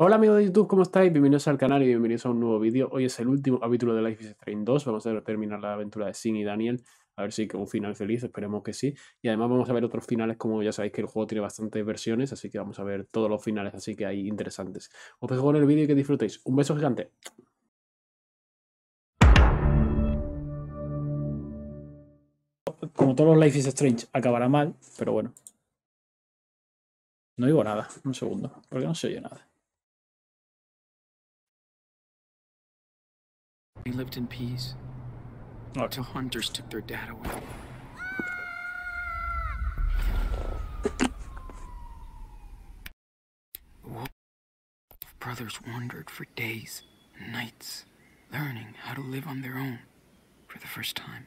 Hola amigos de YouTube, ¿cómo estáis? Bienvenidos al canal y bienvenidos a un nuevo vídeo. Hoy es el último capítulo de Life is Strange 2. Vamos a terminar la aventura de Sin y Daniel. A ver si con un final feliz, esperemos que sí. Y además vamos a ver otros finales, como ya sabéis que el juego tiene bastantes versiones, así que vamos a ver todos los finales, así que hay interesantes. Os dejo con el vídeo y que disfrutéis. Un beso gigante. Como todos los Life is Strange, acabará mal, pero bueno. No digo nada, un segundo, porque no se oye nada. We lived in peace. Until hunters took their dad away. The Wolf brothers wandered for days and nights, learning how to live on their own for the first time.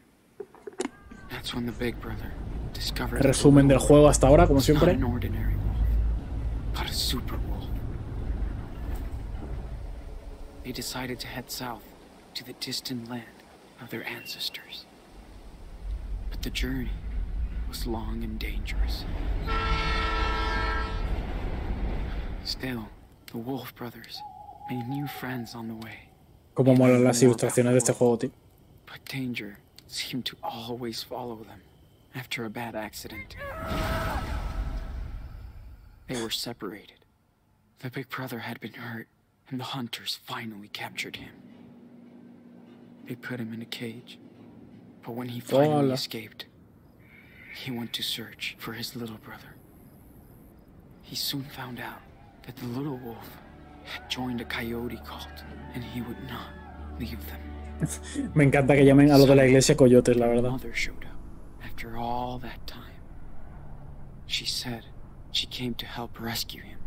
That's when the Big Brother discovered. Resumen del juego hasta ahora, como siempre. An ordinary wolf, but a super wolf. They decided to head south to the distant land of their ancestors. But the journey was long and dangerous. Still, the Wolf Brothers made new friends on the way. Como molan las ilustraciones de este juego, tío. But danger seemed to always follow them after a bad accident. They were separated. The Big Brother had been hurt, and the hunters finally captured him. They put him in a cage, but when he finally escaped, he went to search for his little brother. He soon found out that the little wolf had joined a coyote cult, and he would not leave them. Me encanta que llamen a los de la iglesia coyotes, la verdad. Mother showed up after all that time. She said she came to help rescue him.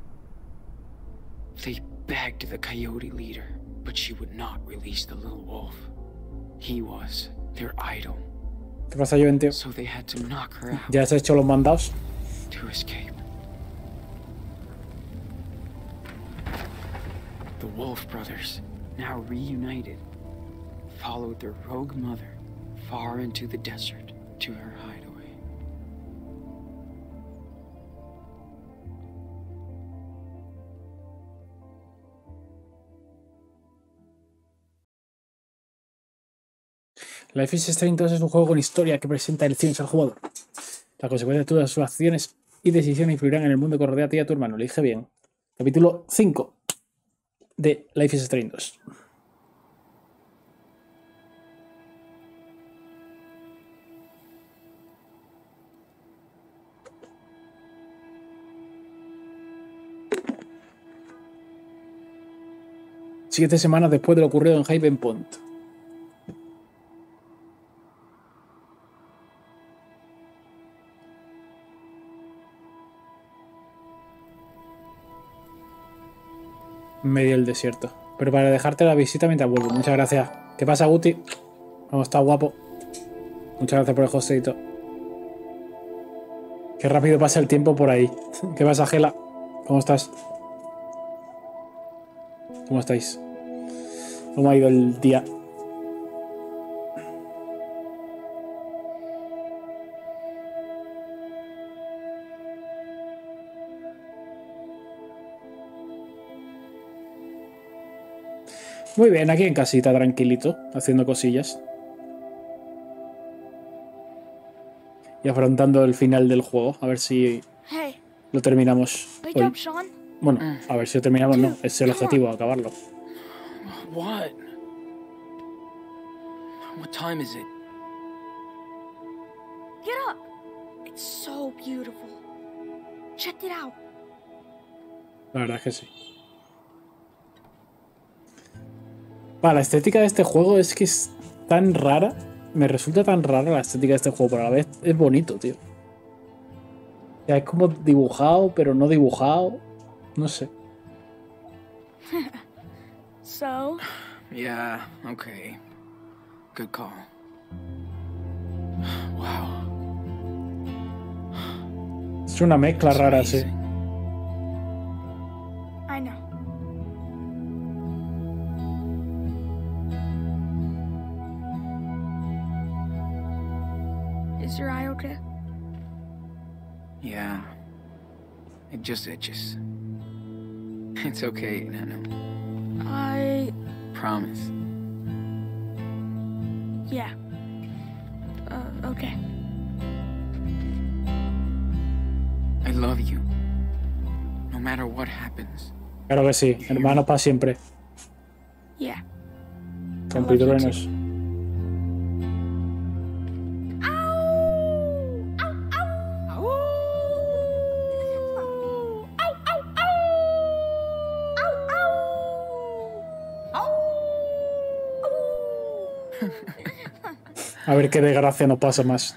They begged the coyote leader, but she would not release the little wolf. He was their idol. ¿Qué pasa, Joven, tío? So they had to knock her out. ¿Ya has hecho los mandados? To escape. The Wolf Brothers, now reunited, followed their rogue mother far into the desert to her hideaway. Life is Strange 2 es un juego con historia que presenta elecciones al jugador. Las consecuencias de todas sus acciones y decisiones influirán en el mundo que rodea a ti y a tu hermano. Elige bien. Capítulo 5 de Life is Strange 2. Siete semanas después de lo ocurrido en Haven Point. Medio del desierto. Pero para dejarte la visita mientras vuelvo. Muchas gracias. ¿Qué pasa, Guti? Vamos, está guapo. Muchas gracias por el hosteito. Qué rápido pasa el tiempo por ahí. ¿Qué pasa, Gela? ¿Cómo estás? ¿Cómo estáis? ¿Cómo ha ido el día? Muy bien, aquí en casita, tranquilito, haciendo cosillas. Y afrontando el final del juego, a ver si lo terminamos hoy. Bueno, a ver si lo terminamos, no, es el objetivo, acabarlo. What time is it? Get up. It's so beautiful. Check it out. La verdad es que sí. La estética de este juego es que es tan rara. Me resulta tan rara la estética de este juego, pero a la vez es bonito, tío. O sea, es como dibujado, pero no dibujado. No sé. So. Yeah, okay. Good call. Wow. Es una mezcla rara, sí. I know. Is your eye okay? Yeah. It just itches. It's okay, Nano. I promise. Yeah. Okay. I love you. No matter what happens. Claro que sí, hermano para siempre. Yeah. Compitruenos. A ver qué desgracia nos pasa más.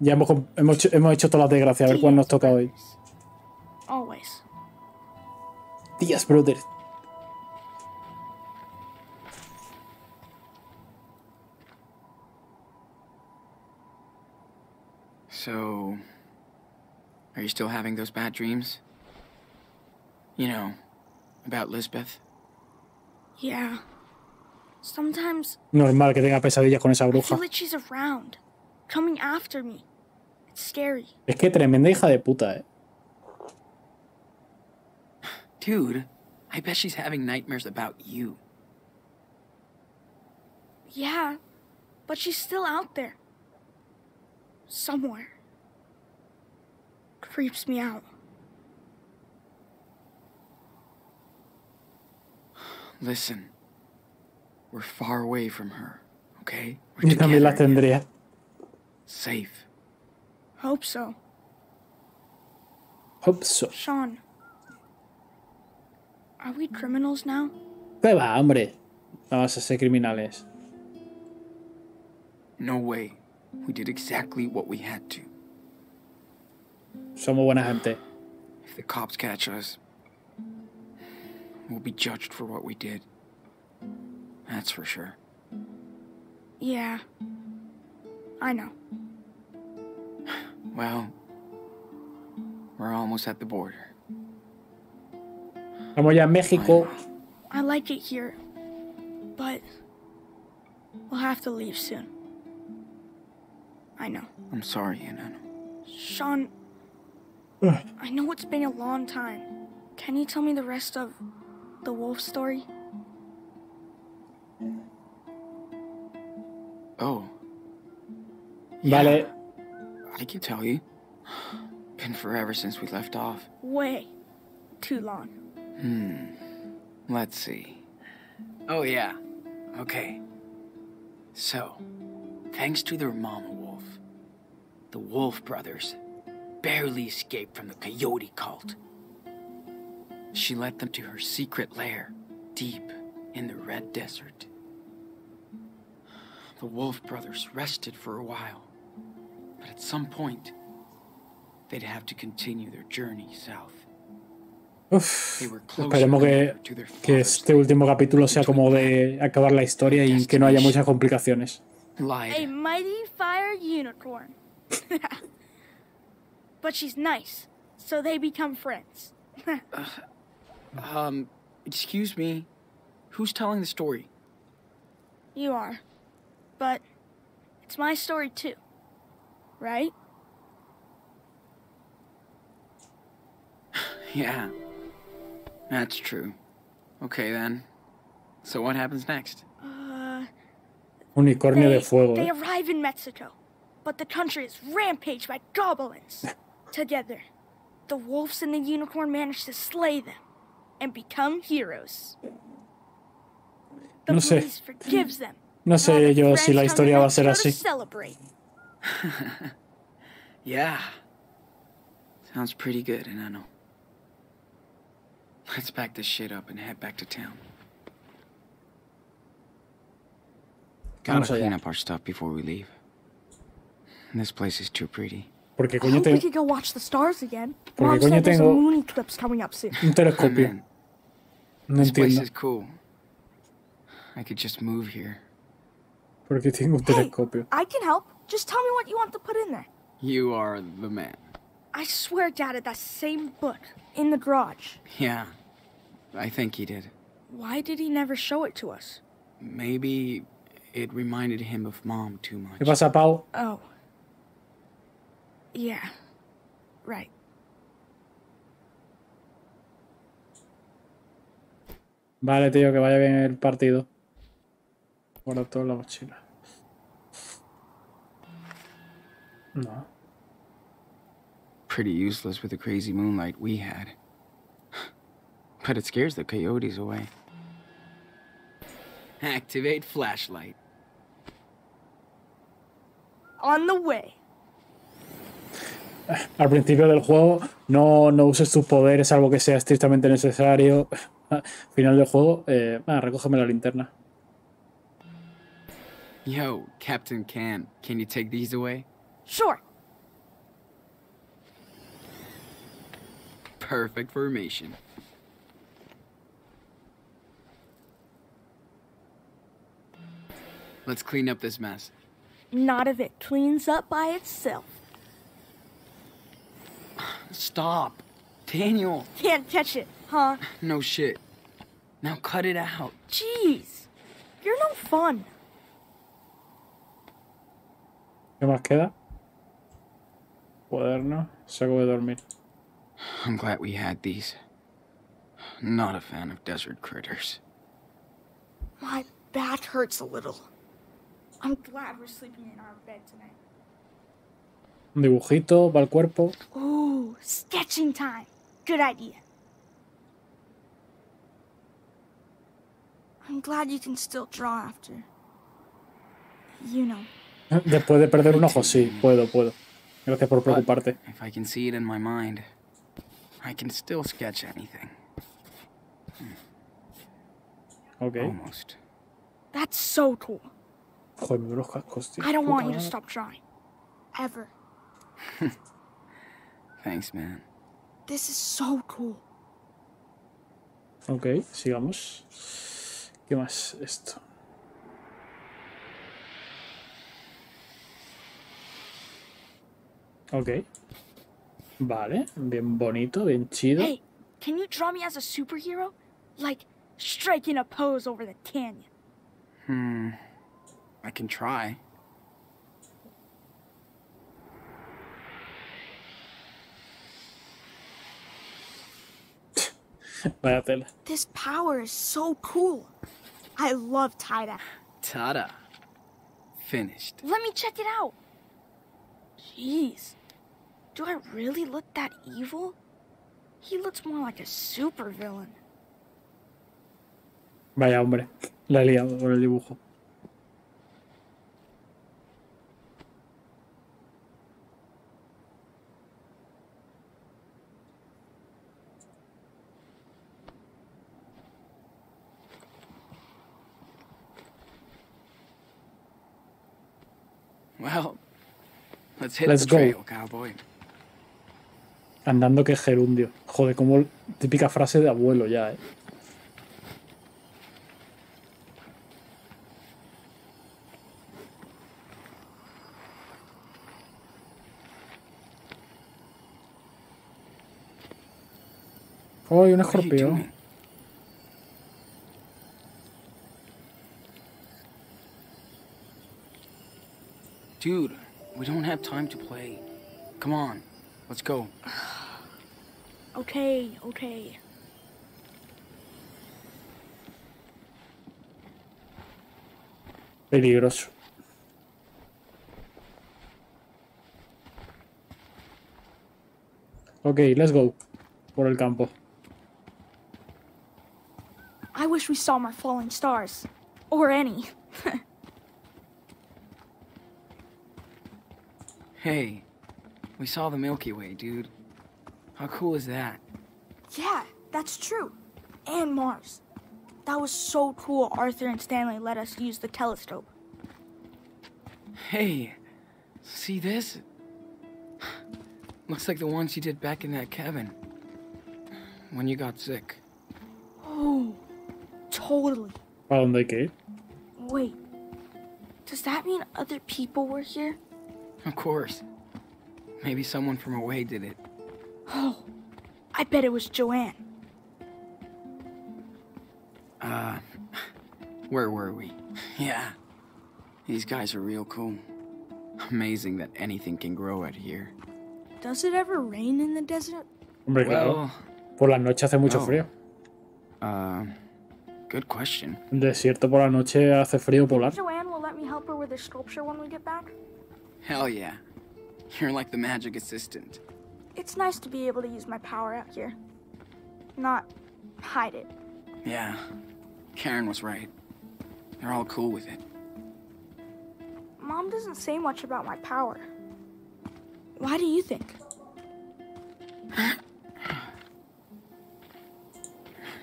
Ya hemos hecho todas las desgracias. A ver cuál nos toca hoy. Always. Días, brother. So, are you still having those bad dreams? You know, about Lisbeth? Yeah. Sometimes normal que tenga pesadillas con esa bruja. Es que tremenda hija de puta, eh. Dude, I bet she's having nightmares about you. Yeah, but she's still out there. Somewhere. Creeps me out. Listen. We're far away from her, okay? Yo también la tendría. Safe. Hope so. Hope so. Sean, are we criminals now? ¿Qué va, hombre? Vamos a ser criminales. No way. We did exactly what we had to. Somos buena gente. If the cops catch us, we'll be judged for what we did. That's for sure. Yeah, I know. Well, we're almost at the border. Estamos ya en México. I like it here, but we'll have to leave soon. I know. I'm sorry, Anna. Sean, I know it's been a long time. Can you tell me the rest of the wolf story? Oh. Yeah, vale. I can tell you. Been forever since we left off. Way too long. Let's see. Oh, yeah. Okay. So, thanks to their mama wolf, the Wolf brothers barely escaped from the coyote cult. She led them to her secret lair, deep in the Red Desert. The Wolf brothers rested for a while, but at some point, they'd have to continue their journey south. Uf, esperemos que este último capítulo sea como de acabar la historia y que no haya muchas complicaciones. A mighty fire unicorn. But she's nice, so they become friends. Excuse me, who's telling the story? You are. But it's my story too, right? Yeah, that's true. Okay then. So what happens next? Unicornio de fuego. They arrive in Mexico, but the country is rampaged by goblins. Together, the wolves and the unicorn manage to slay them and become heroes. The police forgives them. No sé yo si la historia va a ser así. Yeah. Sounds pretty good, and I know. Let's pack this shit up and head back to town. Gotta clean up our stuff before we leave. This place is too pretty. Porque coño tengo. We could go watch the stars again. Porque coño tengo moon eclipse coming up soon. Un telescopio. No entiendo. This place is cool. I could just move here. Porque tengo un telescopio. I can help. Just tell me what you want to put in there. You are the man. I swear Dad had that same book in the garage. Yeah, I think he did. Why did he never show it to us? Maybe it reminded him of Mom too much. ¿Qué pasa, Pau? Oh. Yeah, right. Vale, tío, que vaya bien el partido. Guarda toda la mochila. No. Pretty useless with the crazy moonlight we had. But it scares the coyotes away. Activate flashlight. On the way. Al principio del juego no uses tus poderes, salvo que sea estrictamente necesario. Al final del juego, recógeme la linterna. Yo, Captain Cam, can you take these away? Sure. Perfect formation. Let's clean up this mess. Not if it cleans up by itself. Stop. Daniel. Can't catch it, huh? No shit. Now cut it out. Jeez. You're no fun. ¿Qué más queda? Cuaderno, saco de dormir. I'm glad we had these. Not a fan of desert critters. My back hurts a little. I'm glad we're sleeping in our bed tonight. Un dibujito, va al cuerpo. Ooh, sketching time. Good idea. I'm glad you can still draw after. You know. Después de perder un ojo, sí, puedo. Gracias por preocuparte. If I can see it in my mind, I can still sketch anything. Okay. Almost. That's so cool. Joder, me veo los cascos, tío. I don't want you to stop drawing. Ever. Thanks, man. This is so cool. Ok, sigamos. ¿Qué más? Esto. Ok. Vale, bien bonito, bien chido. Hey, can you draw me as a superhero? Like, striking a pose over the canyon. I can try. Vaya tela. This power is so cool. I love Tada. Tada. Finished. Let me check it out. Jeez. Do I really look that evil? He looks more like a supervillain. Vaya hombre. La he liado con el dibujo. Well, let's hit the trail, cowboy. Andando que gerundio. Joder, como típica frase de abuelo ya, eh. Oh, y un escorpión. Dude, we don't have time to play. Come on, let's go. Okay. Peligroso. Okay, let's go. Por el campo. I wish we saw more falling stars. Or any. Hey, we saw the Milky Way, dude. How cool is that? Yeah, that's true. And Mars. That was so cool Arthur and Stanley let us use the telescope. Hey, see this? Looks like the ones you did back in that cabin. When you got sick. Oh, totally. Well, okay. Wait, does that mean other people were here? Of course. Maybe someone from away did it. Oh, I bet it was Joanne. Where were we? Yeah. These guys are real cool. Amazing that anything can grow out here. Does it ever rain in the desert? Hombre, claro. Por la noche hace mucho frío. Good question. Desierto por la noche hace frío polar. Joanne will let me help her with the sculpture when we get back. Hell yeah. You're like the magic assistant. It's nice to be able to use my power out here. Not hide it. Yeah. Karen was right. They're all cool with it. Mom doesn't say much about my power. Why do you think?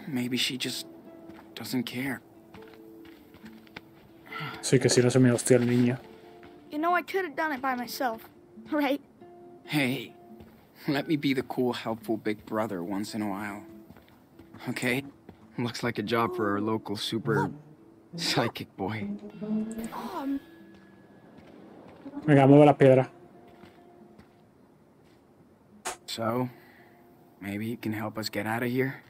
Maybe she just doesn't care. Sí, que si no se me hostia el niño. You know, I could have done it by myself, right? Hey, let me be the cool, helpful big brother once in a while. Okay? Looks like a job for our local super psychic boy. Venga, mueve las piedras. So, maybe you can help us get out of here?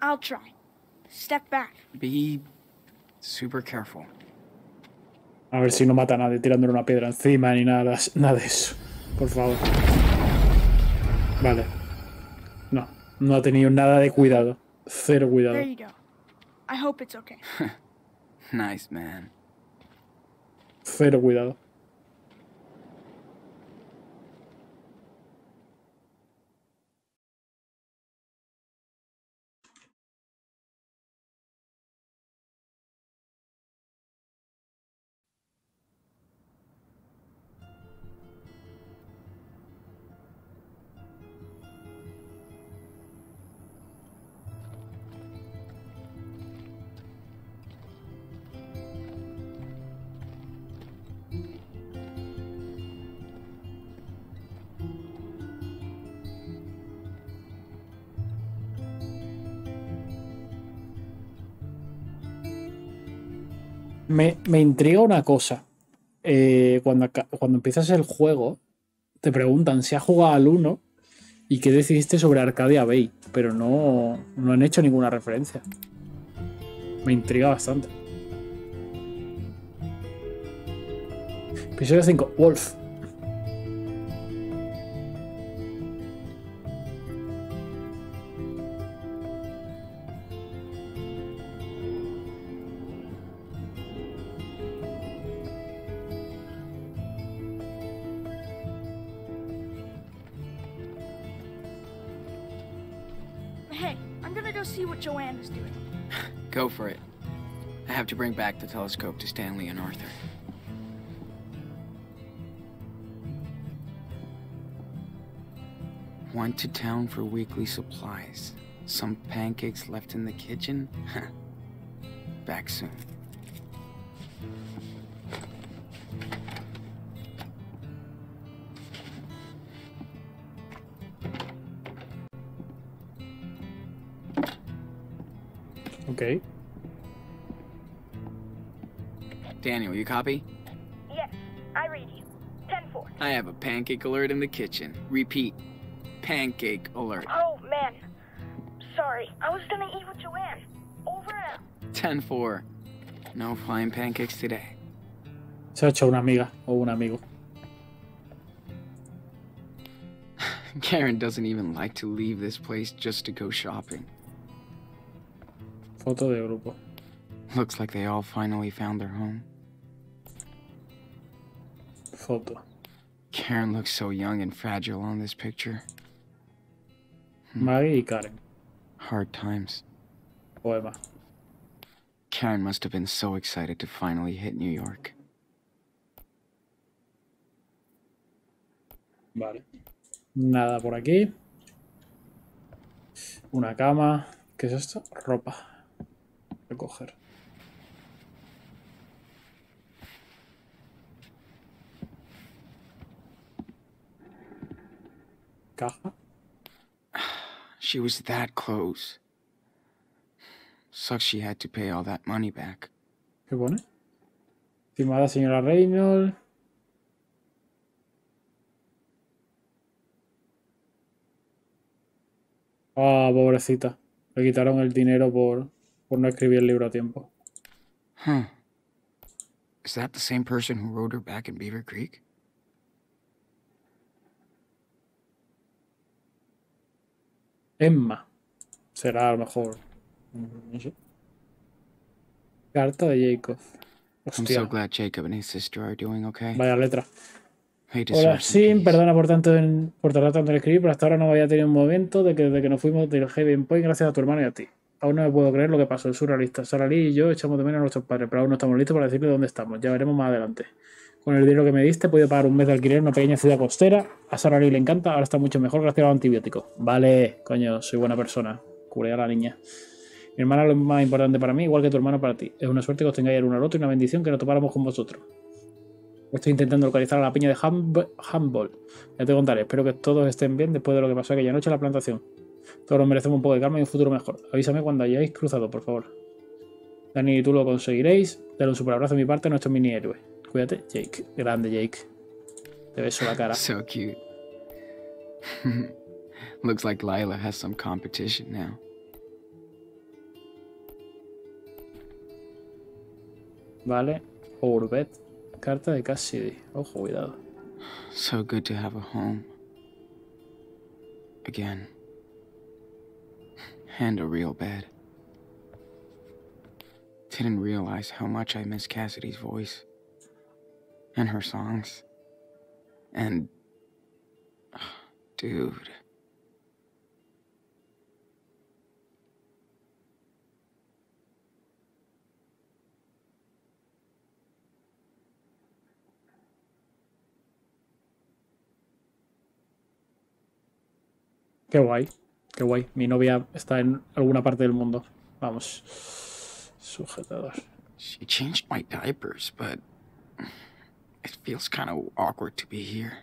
I'll try. Step back. Be super careful. A ver si no mata a nadie tirándole una piedra encima ni nada, nada de eso. Por favor. Vale. No, no ha tenido nada de cuidado. Cero cuidado. There you go. I hope it's okay. Nice, man. Cero cuidado. Me intriga una cosa. Cuando empiezas el juego, te preguntan si has jugado al 1 y qué decidiste sobre Arcadia Bay, pero no han hecho ninguna referencia. Me intriga bastante. Episodio 5, Wolf. Go for it. I have to bring back the telescope to Stanley and Arthur. Went to town for weekly supplies. Some pancakes left in the kitchen. Back soon. Okay. Daniel, you copy? Yes, I read you. 10-4. I have a pancake alert in the kitchen. Repeat. Pancake alert. Oh, man. Sorry, I was gonna eat with Joanne. Over and out. 10-4. No flying pancakes today. Se ha hecho una amiga o un amigo. Karen doesn't even like to leave this place just to go shopping. Foto de grupo. Looks like they all finally found their home. Foto. Karen looks so young and fragile on this picture. Maggie y Karen. Hard times. Poema. Karen must have been so excited to finally hit New York. Vale. Nada por aquí. Una cama. ¿Qué es esto? Ropa. Recoger. Caja. She was that close. Sucks she had to pay all that money back. ¿Qué pone? Estimada señora Reynolds. Ah, pobrecita. Le quitaron el dinero por no escribir el libro a tiempo. Huh. Is that the same person who wrote her back in Beaver Creek? Emma. Será a lo mejor Carta de Jacob. Hostia. I'm so glad Jacob and his sister are doing okay. Vaya letra. Hola, Sim, perdona por tardar tanto en escribir, pero hasta ahora no había tenido un momento desde que nos fuimos del Haven Point gracias a tu hermano y a ti. Aún no me puedo creer lo que pasó, es surrealista. Sara Lee y yo echamos de menos a nuestros padres, pero aún no estamos listos para decirle dónde estamos. Ya veremos más adelante. Con el dinero que me diste he podido pagar un mes de alquiler en una pequeña ciudad costera. A Sara Lee le encanta, ahora está mucho mejor gracias a los antibióticos. Vale, coño, soy buena persona. Curé a la niña. Mi hermana es lo más importante para mí, igual que tu hermano para ti. Es una suerte que os tengáis el uno al otro y una bendición que nos topáramos con vosotros. Estoy intentando localizar a la piña de Humboldt. Ya te contaré. Espero que todos estén bien después de lo que pasó aquella noche en la plantación. Todos nos merecemos un poco de calma y un futuro mejor. Avísame cuando hayáis cruzado, por favor. Dani y tú lo conseguiréis. Dale un super abrazo de mi parte a nuestro mini héroe. Cuídate, Jake. Grande, Jake. Te beso la cara. So cute. Looks like Lila has some competition now. Vale. Ourbet. Carta de Cassidy. Ojo, cuidado. So good to have a home. Again. And a real bed. Didn't realize how much I miss Cassidy's voice. And her songs. And... dude. Qué guay, qué guay. Mi novia está en alguna parte del mundo. Vamos. Sujetador. She changed my diapers, but it feels kind of awkward to be here.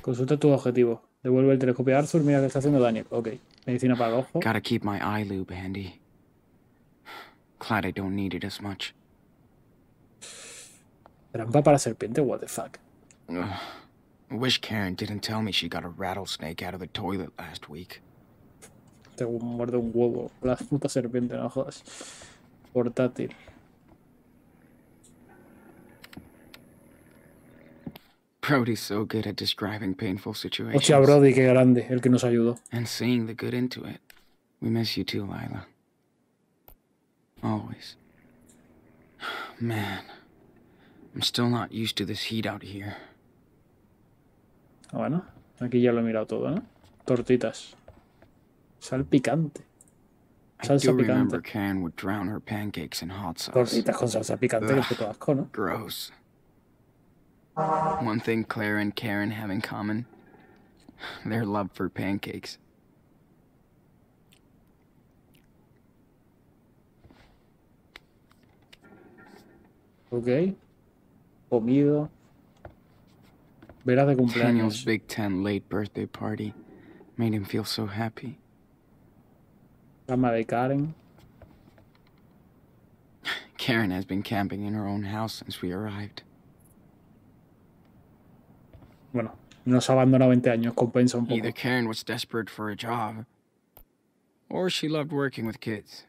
Consulta tu objetivo. Devuelve el telescopio a Arthur, mira que está haciendo daño. Ok. Medicina para el ojo. Gotta keep my eye lube handy. Glad I don't need it as much. Trampa para serpiente, what the fuck. Wish Karen didn't tell me she got a rattlesnake out of the toilet last week. Te muerde un huevo, la puta serpiente, no jodas. Portátil. Brody's so good at describing painful situations. Hostia, Brody, qué grande, el que nos ayudó. And seeing the good into it. We miss you too, Lila. Always. Man, I'm still not used to this heat out here. Bueno, aquí ya lo he mirado todo, ¿no? Tortitas. Sal picante. Salsa picante. Tortitas con salsa picante, que puto asco, ¿no? Gross. One thing Claire and Karen have in common, their love for pancakes. Ok. Comido. Veras de cumpleaños. Daniel's Big Ten late birthday party made him feel so happy. Cama de Karen. Karen has been camping in her own house since we arrived. Bueno, nos abandonó 20 años, compensa un poco. Either Karen was desperate for a job, or she loved working with kids.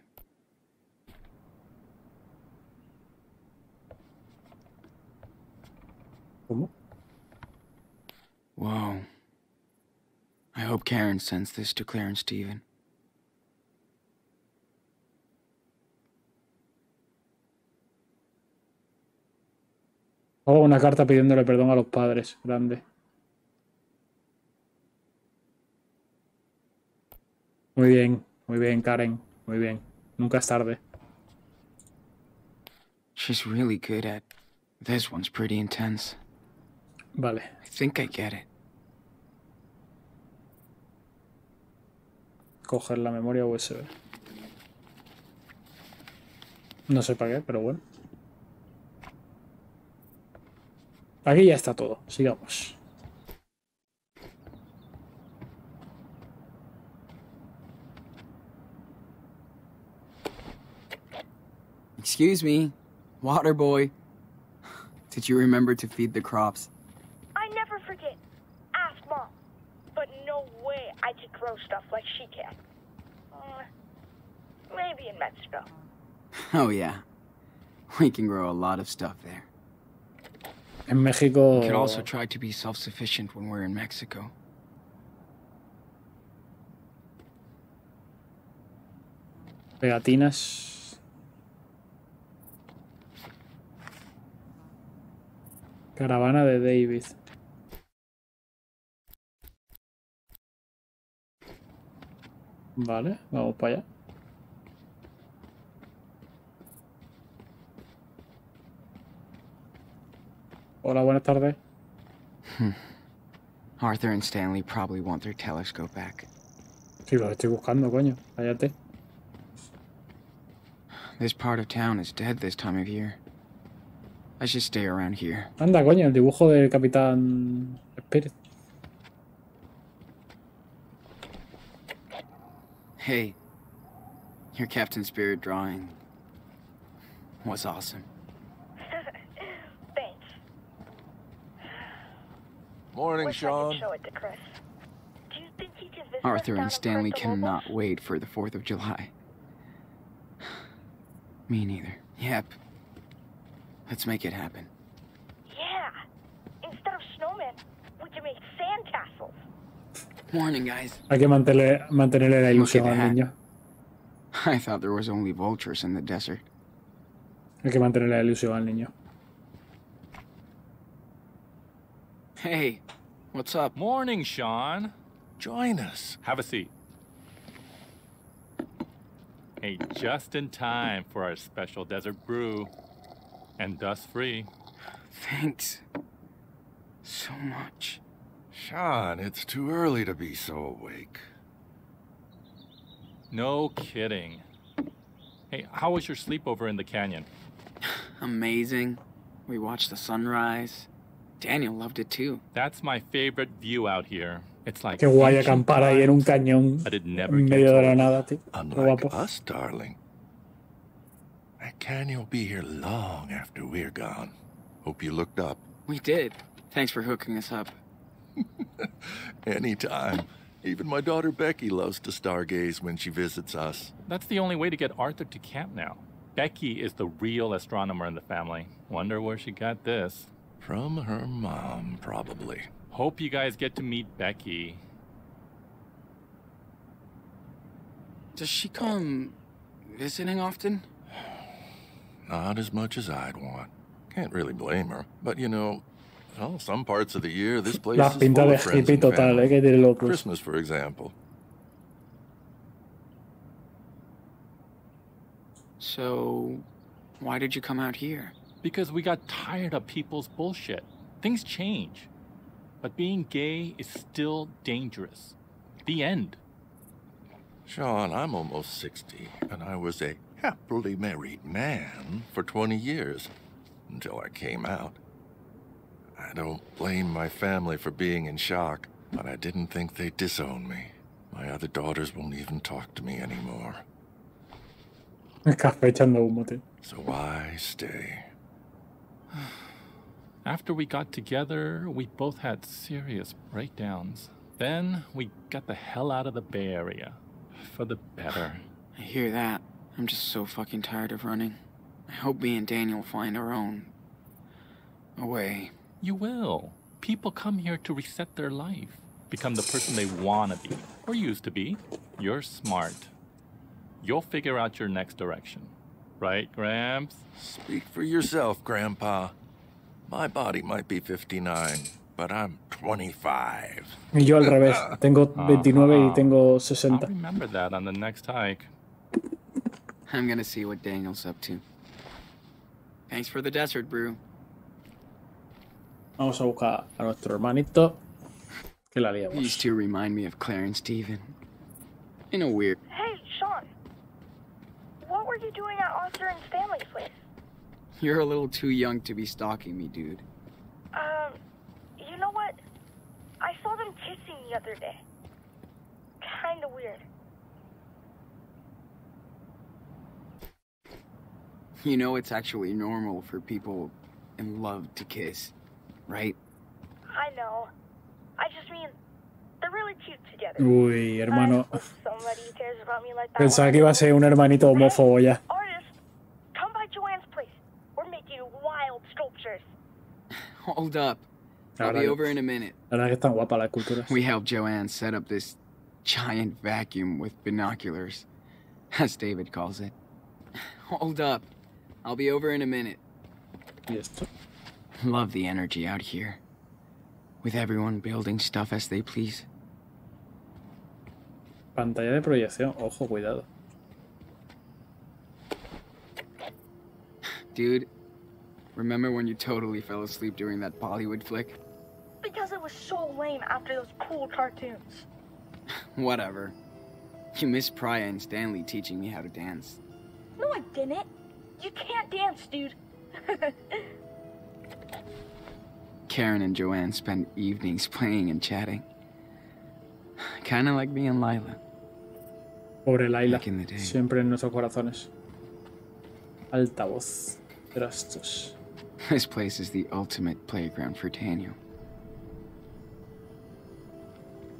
¿Cómo? Whoa. I hope Karen sends this to Claire and Steven. Oh, una carta pidiéndole perdón a los padres. Grande. Muy bien, Karen. Muy bien. Nunca es tarde. She's really good at... This one's pretty intense. Vale. I think I get it. Coger la memoria USB. No sé para qué, pero bueno. Aquí ya está todo. Sigamos. Excuse me, water boy. Did you remember to feed the crops? I could grow stuff like she can. Maybe in Mexico. Oh yeah, we can grow a lot of stuff there. In Mexico. We could also try to be self-sufficient when we're in Mexico. Pegatinas. Caravana de David. Vale, vamos para allá. Hola, buenas tardes. Arthur and Stanley probably want their telescope back. Sí, los estoy buscando, coño. Cállate. This part of town is dead this time of year. I should stay around here. Anda, coño, el dibujo del Capitán Spirit. Hey, your Captain Spirit drawing was awesome. Thanks. Morning, Sean. Arthur and Stanley cannot wait for the 4th of July. Me neither. Yep. Let's make it happen. Yeah. Instead of snowmen, we can make sandcastles. Morning, guys. Hay que mantenerle la ilusión al niño. I thought there was only vultures in the desert. Hay que mantenerle la ilusión al niño. Hey, what's up? Morning, Sean. Join us. Have a seat. Hey, just in time for our special desert brew. And dust-free. Thanks. So much. Sean, it's too early to be so awake. No kidding. Hey, how was your sleepover in the canyon? Amazing. We watched the sunrise. Daniel loved it too. That's my favorite view out here. It's like qué guay acampar ahí en un cañón en medio de la nada, tío. Unlike us, darling. That canyon will be here long after we're gone. Hope you looked up. We did. Thanks for hooking us up. Anytime. Even my daughter Becky loves to stargaze when she visits us. That's the only way to get Arthur to camp now. Becky is the real astronomer in the family. Wonder where she got this. From her mom, probably. Hope you guys get to meet Becky. Does she come visiting often? Not as much as I'd want. Can't really blame her. But you know, well, some parts of the year this place is full of friends and family. Christmas, for example. So, why did you come out here? Because we got tired of people's bullshit. Things change. But being gay is still dangerous. The end. Sean, I'm almost 60, and I was a happily married man for 20 years, until I came out. I don't blame my family for being in shock, but I didn't think they'd disown me. My other daughters won't even talk to me anymore. So why stay? After we got together, we both had serious breakdowns. Then we got the hell out of the Bay Area. For the better. I hear that. I'm just so fucking tired of running. I hope me and Daniel find our own way. You will. People come here to reset their life. Become the person they wanna be. Or used to be. You're smart. You'll figure out your next direction. Right, Gramps? Speak for yourself, Grandpa. My body might be 59, but I'm 25. Y yo al revés. Tengo 29 y tengo 60. I'll remember that on the next hike. I'm gonna see what Daniel's up to. Thanks for the desert brew. Vamos a buscar a nuestro hermanito. Que la liamos. These two remind me of Claire and Steven. In a weird. Hey, Sean. What were you doing at Arthur and Stanley's place? You're a little too young to be stalking me, dude. You know what? I saw them kissing the other day. Kinda weird. You know it's actually normal for people in love to kiss, right? I know. I just mean, they're really cute together. Uy, hermano. Somebody who cares about me like that. Pensaba que iba a ser un hermanito homófobo ya. Hold up. I'll be over in a minute. We helped Joanne set up this giant vacuum with binoculars. as David calls it. Hold up. I'll be over in a minute. Yes. Love the energy out here. With everyone building stuff as they please. Pantalla de proyección. Ojo, cuidado. Dude, remember when you totally fell asleep during that Bollywood flick? Because it was so lame after those cool cartoons. Whatever. You missed Priya and Stanley teaching me how to dance. No, I didn't. You can't dance, dude. Karen and Joanne spend evenings playing and chatting. Kinda like me and Lila. Pobre Lila. Siempre en nuestros corazones. Alta voz. Trastos. This place is the ultimate playground for Daniel.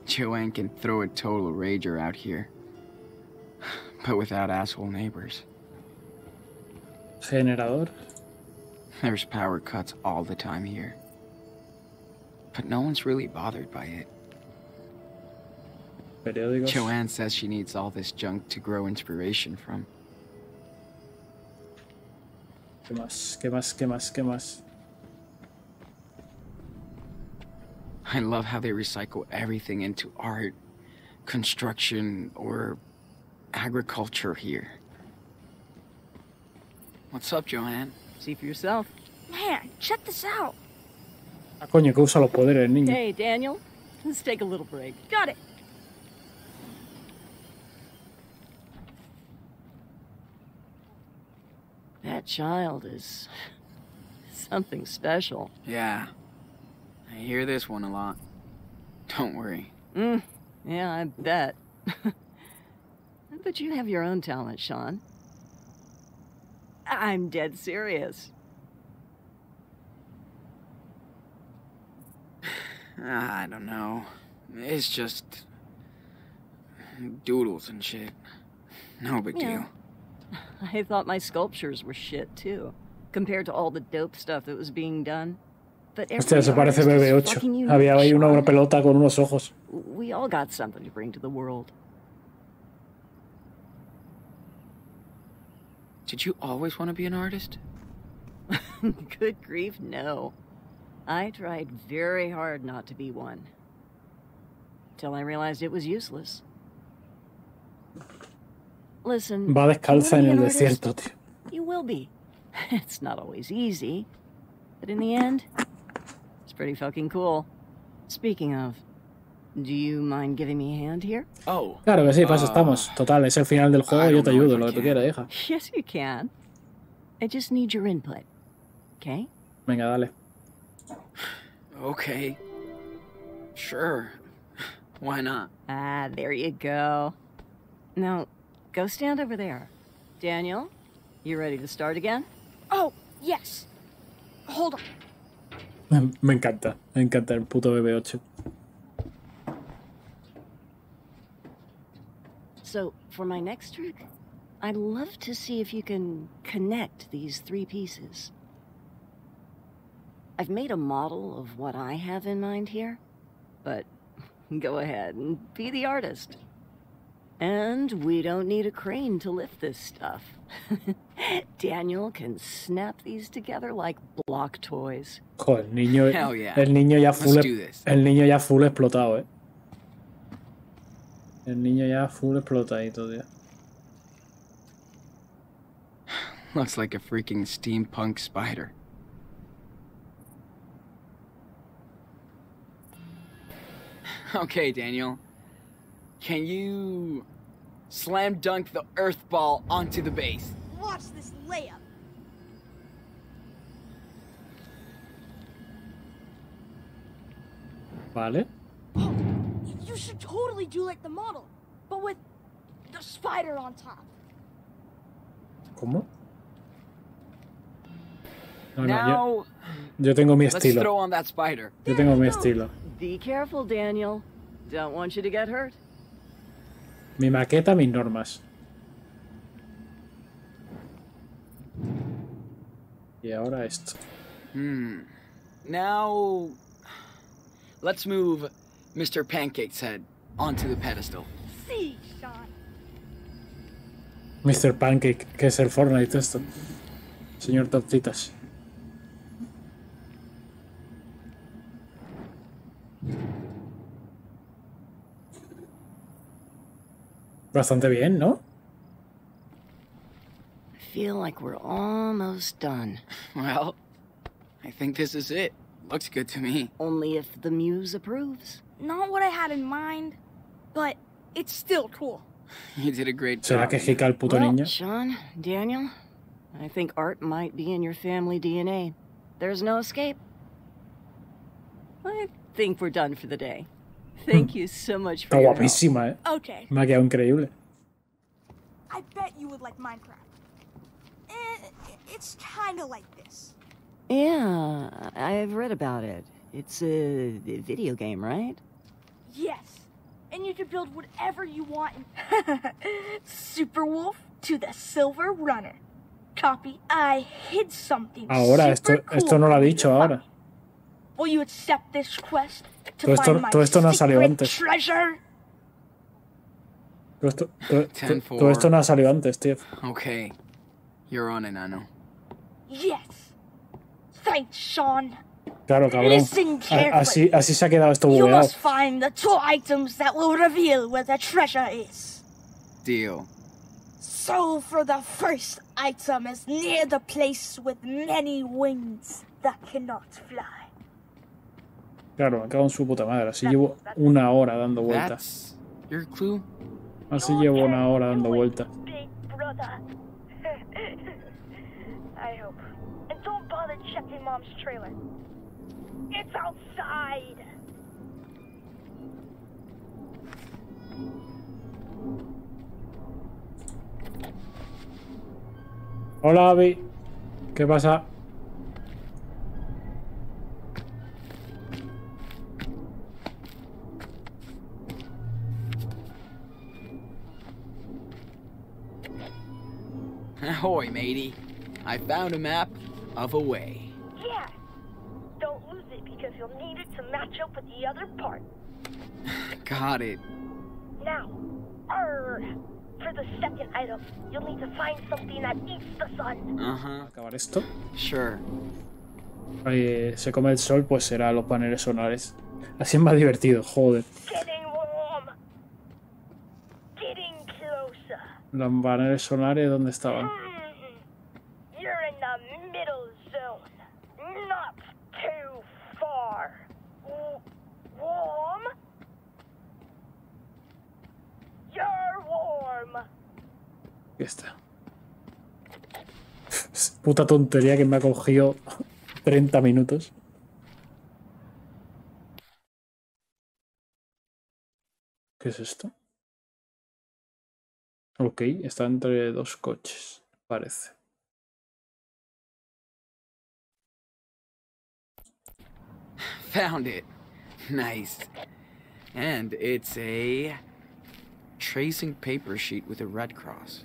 Joanne can throw a total rager out here. But without asshole neighbors. Generador. There's power cuts all the time here. But no one's really bothered by it. Periódicos. Joanne says she needs all this junk to grow inspiration from. ¿Qué más? ¿Qué más? ¿Qué más? ¿Qué más? I love how they recycle everything into art, construction, or agriculture here. What's up, Joanne? See for yourself. Man, check this out. Ah, coño, que usa los poderes, niño. Hey, Daniel, let's take a little break. Got it. That child is something special. Yeah. I hear this one a lot. Don't worry. Yeah, I bet. I bet you have your own talent, Sean. I'm dead serious. I don't know. It's just doodles and shit. No big deal. I thought my sculptures were shit, too, compared to all the dope stuff that was being done. Hostia, eso parece BB8. Había ahí una pelota con unos ojos. We all got something to bring to the world. Did you always want to be an artist? Good grief, no. I tried very hard not to be one. Till I realized it was useless. Listen, va descalza en el desierto, tío. You will be. It's not always easy, but in the end, it's pretty fucking cool. Speaking of, do you mind giving me a hand here? Oh, claro que sí, paso estamos. Total, es el final del juego, yo te ayudo, lo que tú quieras, hija. Yes, you can. I just need your input, okay? Venga, dale. Okay. Sure. Why not? Ah, there you go. Now, go stand over there. Daniel, you ready to start again? Oh, yes. Hold on. Me encanta el puto BB8. So, for my next trick, I'd love to see if you can connect these three pieces. I've made a model of what I have in mind here, but go ahead and be the artist. And we don't need a crane to lift this stuff. Daniel can snap these together like block toys. Joder, niño, hell yeah. El niño ya full, el niño ya full explotado, eh. El niño ya full explotadito, tío. Looks like a freaking steampunk spider. Okay, Daniel. Can you slam dunk the earth ball onto the base? Watch this layup. Vale. Oh, you should totally do like the model, but with the spider on top. ¿Cómo? No, no, yo tengo mi estilo. Let's throw on that spider. Yo tengo mi estilo. Be careful, Daniel. Don't want you to get hurt. Mi maqueta, mis normas. Y ahora esto. Now, let's move Mr. Pancake's head onto the pedestal. Sí, Sean. Mr. Pancake, que es el Fortnite esto. Señor Tortitas. Bastante bien, ¿no? I feel like we're almost done. Well, I think this is it. Looks good to me. Only if the muse approves. Not what I had in mind, but it's still cool. You did a great job. ¿Será que jica el puto niño? Sean, Daniel, I think art might be in your family DNA. There's no escape. I think we're done for the day. Thank you so much for your help. Está guapísima, eh. Okay. Me ha quedado increíble. I bet you would like Minecraft. It's kind of like this. Yeah, I've read about it. It's a video game, right? Yes. And you can build whatever you want. Super Wolf to the Silver Runner. Copy. I hid something. Ahora esto no lo ha dicho ahora. Will you accept this quest to find my secret treasure? Todo esto no ha salido antes, tío. Okay. You're on, enano. Yes. Thanks, Sean. Claro, cabrón. Así se ha quedado esto bugueado. You must find the two items that will reveal where the treasure is. Deal. So for the first item is near the place with many wings that cannot fly. Claro, me cago en su puta madre. Así llevo una hora dando vueltas. Así llevo una hora dando vueltas. I hope. And don't bother checking Mom's trailer. It's outside. Hola, Abby. ¿Qué pasa? Ahoy, matey. I found a map of a way. Yeah. Don't lose it because you'll need it to match up with the other part. Got it. Now, for the second item, you'll need to find something that eats the sun. ¿Acabar esto? Sure. Se come el sol, pues será los paneles solares. Así es más divertido, joder. Getting warm. Getting closer. Los paneles solares, ¿dónde estaban? Esta puta tontería que me ha cogido 30 minutos. ¿Qué es esto? Ok, está entre dos coches, parece. Found it. Nice. And it's a tracing paper sheet with a red cross.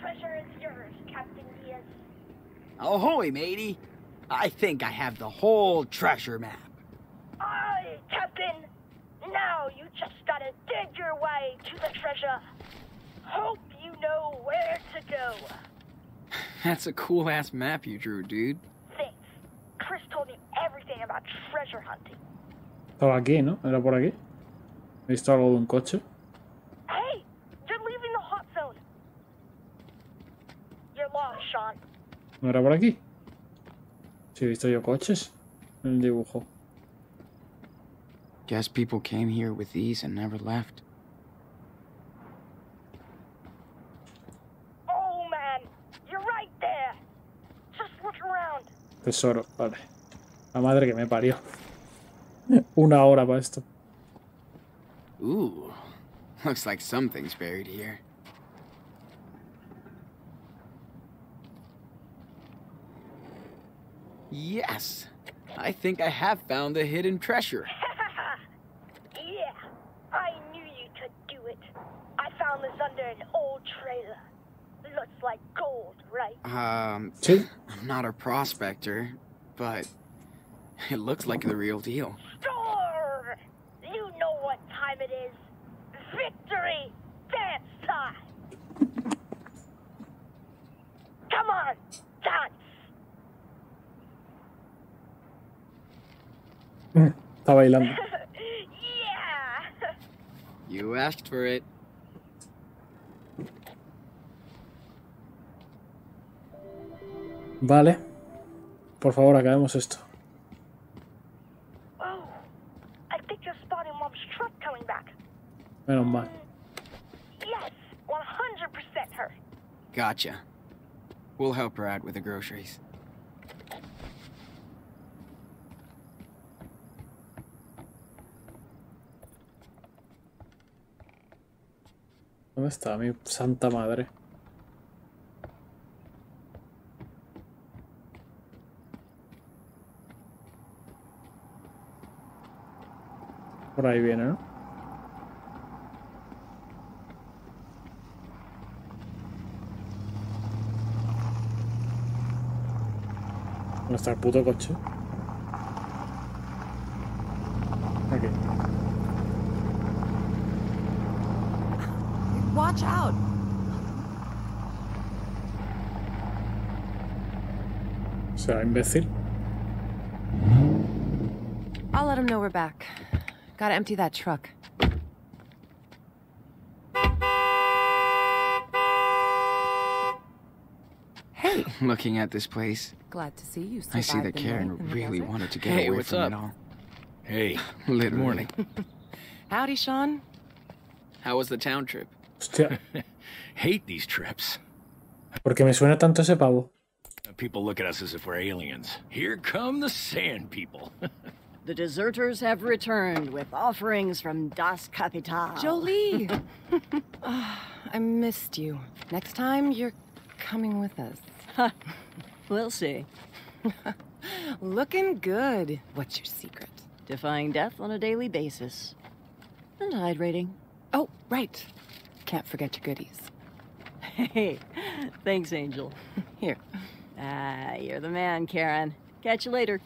Treasure is yours, Captain Diaz. Ahoy, matey. I think I have the whole treasure map. Aye, Captain. Now you just gotta dig your way to the treasure. Hope you know where to go. That's a cool-ass map you drew, dude. Thanks. Chris told me everything about treasure hunting. Estaba aquí, ¿no? Era por aquí. He visto algo de un coche. ¿No era por aquí? Sí, he visto yo coches en el dibujo. Guess people came here with these and never left. Oh man, you're right there. Just look around. Tesoro, vale. La madre que me parió. Una hora para esto. Ooh, looks like something's buried here. Yes, I think I have found the hidden treasure. Yeah, I knew you could do it. I found this under an old trailer. Looks like gold, right? I'm not a prospector, but it looks like the real deal. Sure! You know what time it is. Victory dance time! Come on, dance! Está bailando. Yeah! You asked for it. Vale. Por favor, acabemos esto. Menos mal. Yes, 100% her. Gotcha. We'll help her out with the groceries. ¿Dónde está mi santa madre? Por ahí viene, ¿no? ¿Dónde está el puto coche? Aquí. Watch out. ¿Será imbécil? I'll let him know we're back. Gotta empty that truck. Hey! Looking at this place. Glad to see you. I see that Karen really wanted to get away from it all. Hey, good morning. Howdy, Sean. How was the town trip? Hostia. Hate these trips. Porque me suena tanto ese pavo. People look at us as if we're aliens. Here come the sand people. The deserters have returned with offerings from Das Kapital. Jolie! I missed you. Next time, you're coming with us. We'll see. Looking good. What's your secret? Defying death on a daily basis. And hydrating. Oh, right. Can't forget your goodies. Hey, thanks, Angel. Here. Ah, you're the man, Karen. Catch you later.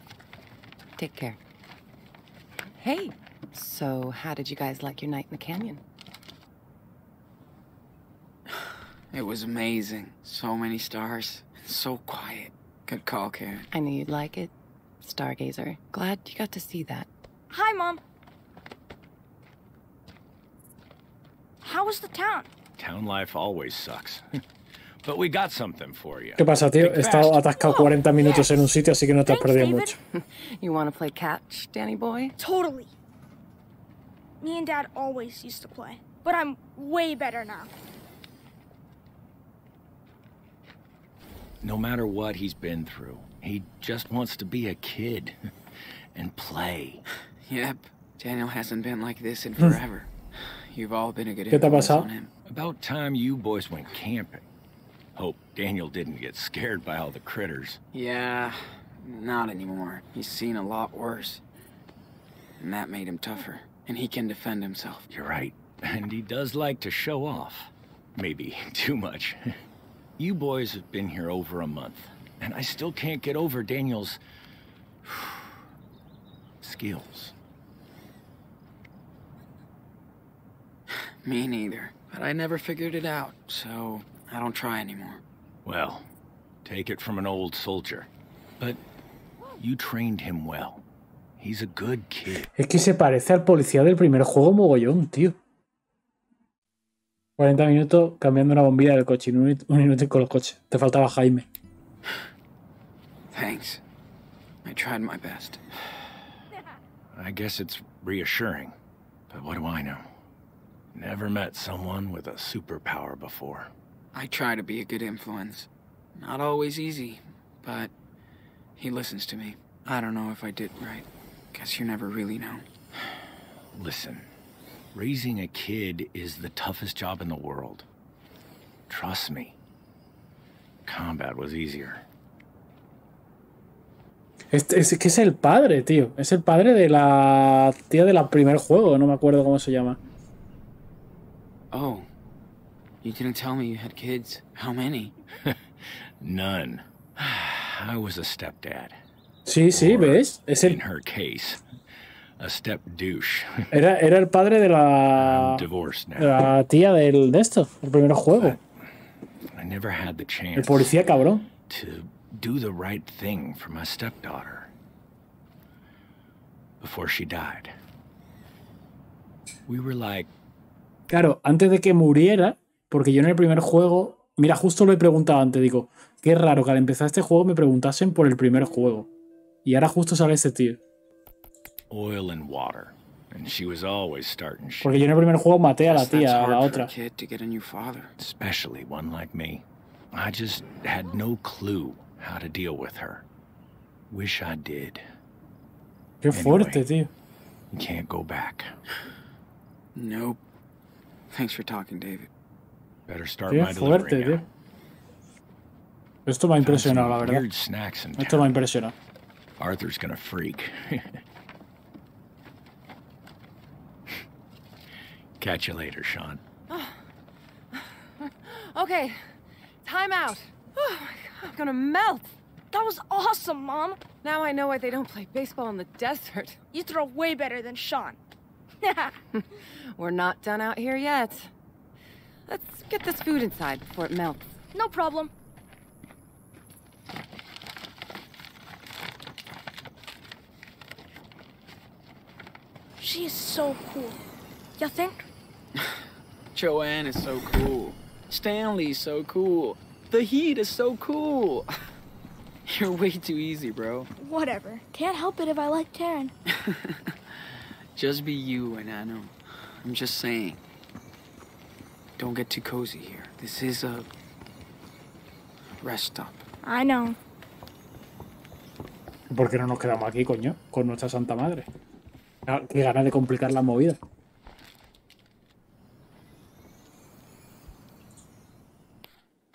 Take care. Hey, so how did you guys like your night in the canyon? It was amazing. So many stars. And so quiet. Good call, Karen. I knew you'd like it, Stargazer. Glad you got to see that. Hi, Mom. How was the town? Town life always sucks. But we got something for you. ¿Qué pasa, tío? He estado atascado 40 minutos en un sitio, así que no te has perdido mucho. You want to play catch, Danny boy? Totally. Me and Dad always used to play, but I'm way better now. No matter what he's been through, he just wants to be a kid and play. Yep. Daniel hasn't been like this in forever. You've all been a good influence on him. About time you boys went camping. Hope Daniel didn't get scared by all the critters. Yeah, not anymore. He's seen a lot worse. And that made him tougher. And he can defend himself. You're right. And he does like to show off. Maybe too much. You boys have been here over a month. And I still can't get over Daniel's... skills. Me neither. But I never figured it out, so... I don't try anymore. Well, take it from an old soldier. But you trained him well. He's a good kid. Es que se parece al policía del primer juego mogollón, tío. 40 minutos cambiando una bombilla del coche y un minuto con los coches. Te faltaba Jaime. Thanks. I tried my best. I guess it's reassuring. But what do I know? Never met someone with a superpower before. I try to be a good influence. Not always easy, but he listens to me. I don't know if I did right. Guess you never really know. Listen, raising a kid is the toughest job in the world. Trust me. Combat was easier. Es que es el padre, tío. Es el padre de la tía del primer juego. No me acuerdo cómo se llama. Oh. You didn't tell me you had kids. How many? None. I was a stepdad. Sí, sí, ¿ves? Es el... In her case, A step douche. Era el padre de la tía de esto, el primer juego. I never had the chance. El policía cabrón. To do the right thing for my stepdaughter before she died. We were like. Claro, antes de que muriera, porque yo en el primer juego, mira, justo lo he preguntado antes, digo, qué raro que al empezar este juego me preguntasen por el primer juego. Y ahora justo sale ese tío. Oil and water, and she was always starting shit. Porque yo en el primer juego maté a la tía, a la otra. Especially one like me. I just had no clue how to deal with her. Wish I did. Qué fuerte, tío. You can't go back. Nope. Thanks for talking, David. Better start my delivery now. Esto me ha impresionado, la verdad. Esto me ha impresionado. Arthur's gonna freak. Catch you later, Sean. Oh. Okay, time out. Oh my God, I'm gonna melt. That was awesome, Mom. Now I know why they don't play baseball in the desert. You throw way better than Sean. We're not done out here yet. Let's get this food inside before it melts. No problem. She is so cool. You think? Joanne is so cool. Stanley's so cool. The heat is so cool. You're way too easy, bro. Whatever. Can't help it if I like Taryn. Just be you and I know. I'm just saying. Don't get too cozy here. This is a rest stop. I know. ¿Por qué no nos quedamos aquí, coño? Con nuestra santa madre. Qué ganas de complicar la movida.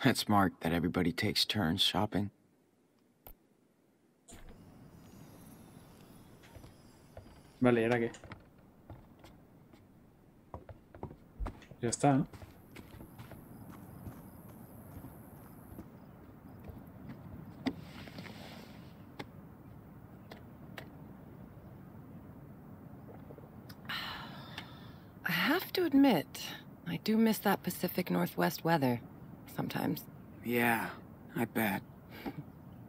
That's smart that everybody takes turns shopping. Vale, ¿ahora qué? Ya está, ¿no? I have to admit, I do miss that Pacific Northwest weather. Sometimes. Yeah, I bet.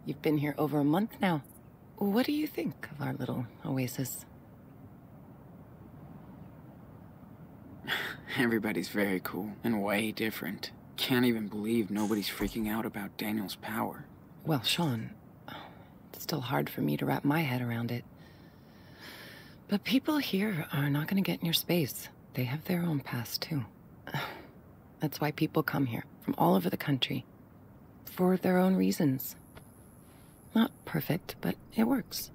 You've been here over a month now. What do you think of our little oasis? Everybody's very cool and way different. Can't even believe nobody's freaking out about Daniel's power. Well, Sean, it's still hard for me to wrap my head around it. But people here are not going to get in your space. They have their own past, too. That's why people come here, from all over the country, for their own reasons. Not perfect, but it works.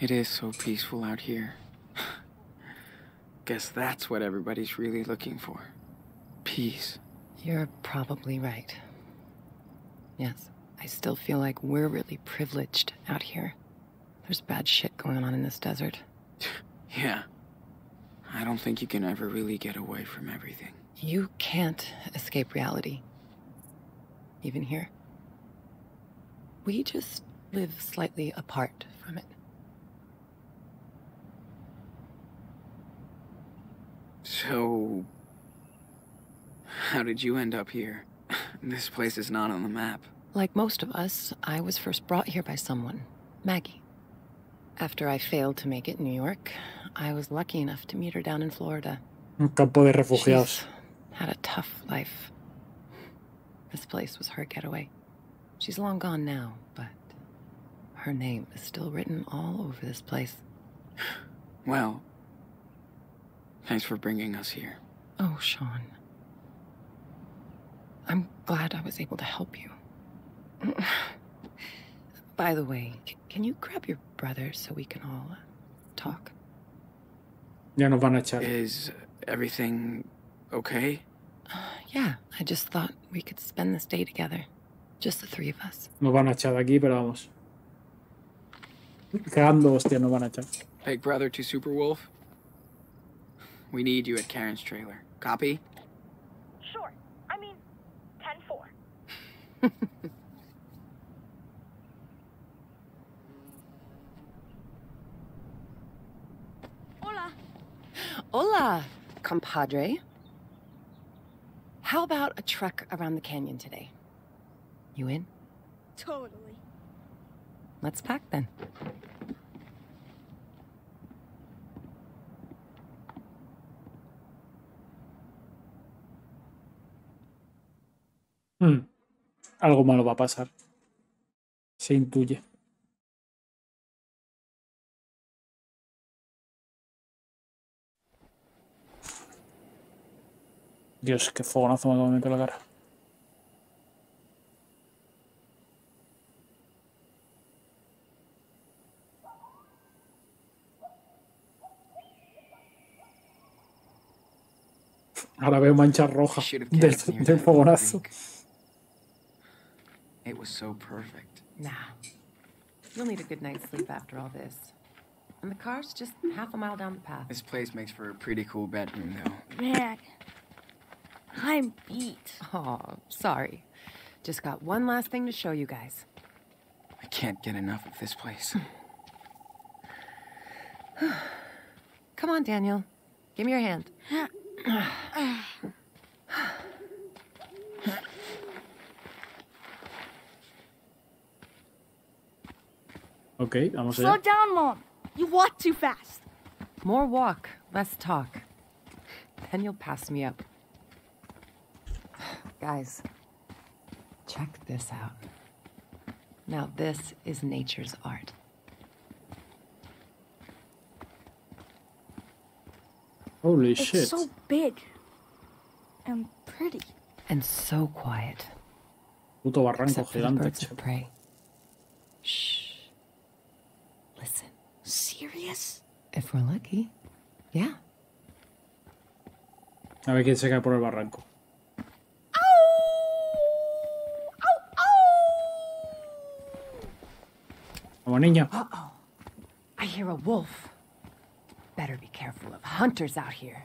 It is so peaceful out here. Guess that's what everybody's really looking for. Peace. You're probably right. Yes, I still feel like we're really privileged out here. There's bad shit going on in this desert. Yeah. I don't think you can ever really get away from everything. You can't escape reality. Even here. We just live slightly apart from it. So, how did you end up here? This place is not on the map. Like most of us, I was first brought here by someone. Maggie. After I failed to make it in New York, I was lucky enough to meet her down in Florida. Un campo de refugiados. She's had a tough life. This place was her getaway. She's long gone now, but her name is still written all over this place. Well, thanks for bringing us here. Oh, Sean. I'm glad I was able to help you. By the way, can you grab your brother so we can all talk? Ya nos van a echar. Is everything okay? Yeah, I just thought we could spend this day together. Just the three of us. Nos van a echar de aquí, pero vamos. Cagando, hostia, nos van a echar. Big brother to Super Wolf. We need you at Karen's trailer. Copy? Sure. I mean, 10-4. Hola, compadre. How about a trek around the canyon today? You in? Totally. Let's pack then. Algo malo va a pasar. Se intuye. Dios, qué fogonazo me acabo de meter la cara. Ahora veo manchas rojas del fogonazo. It was so perfect. Nah. You'll need a good night's sleep after all this. And the car's just half a mile down the path. This place makes for a pretty cool bedroom, though. Man, I'm beat. Oh, sorry. Just got one last thing to show you guys. I can't get enough of this place. Come on, Daniel. Give me your hand. Okay, vamos allá. Slow down, Mom. You walk too fast. More walk, less talk. Then you'll pass me up. Guys, check this out. Now this is nature's art. Holy shit. It's so big and pretty. And so quiet. Puto barranco gigante. Birds of prey. Shh. Listen. Serious? If we're lucky, yeah. A ver quién se cae por el barranco. ¡Au! ¡Au! ¡Au! Vamos, niña. Uh-oh. I hear a wolf. Better be careful of hunters out here.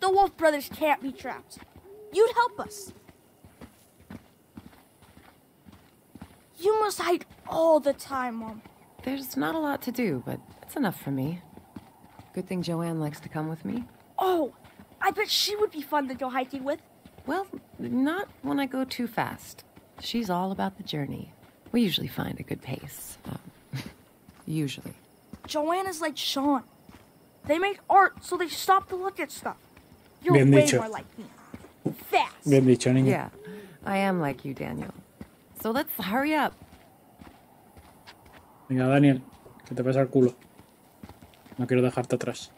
The Wolf Brothers can't be trapped. You'd help us. You must hide all the time, Mom. There's not a lot to do, but that's enough for me. Good thing Joanne likes to come with me. Oh, I bet she would be fun to go hiking with. Well, not when I go too fast. She's all about the journey. We usually find a good pace. Usually. Joanne is like Sean. They make art, so they stop to look at stuff. You're way more like me. Fast. Yeah, I am like you, Daniel. So let's hurry up. Venga, Daniel, que te pesa el culo. No quiero dejarte atrás.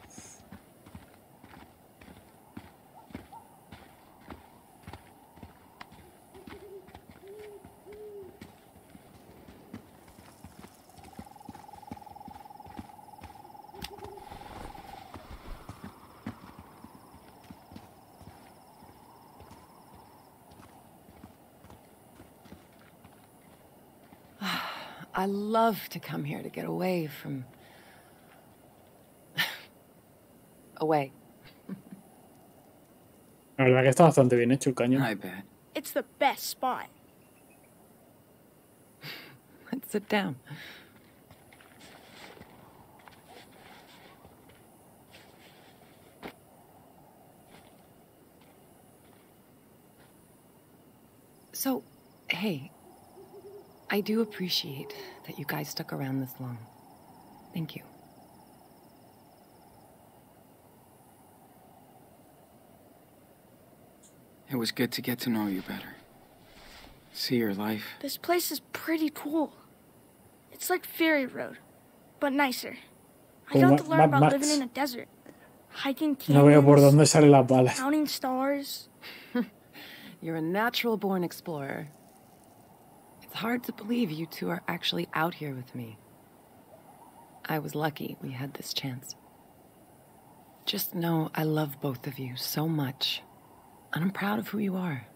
I love to come here to get away from... away. La verdad que está bastante bien hecho el cañón. I bet. It's the best spot. Let's sit down. So, hey. I do appreciate that you guys stuck around this long. Thank you. It was good to get to know you better. See your life. This place is pretty cool. It's like Ferry Road, but nicer. I got to learn about living in a desert. Hiking canyons, counting stars. You're a natural-born explorer. It's hard to believe you two are actually out here with me. I was lucky we had this chance. Just know I love both of you so much, and I'm proud of who you are,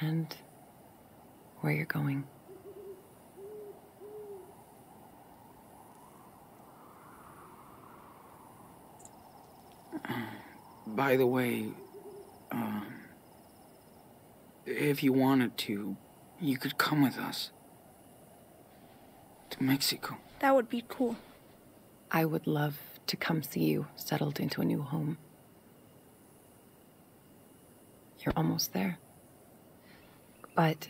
and where you're going. By the way, if you wanted to, you could come with us to Mexico. That would be cool. I would love to come see you settled into a new home. You're almost there. But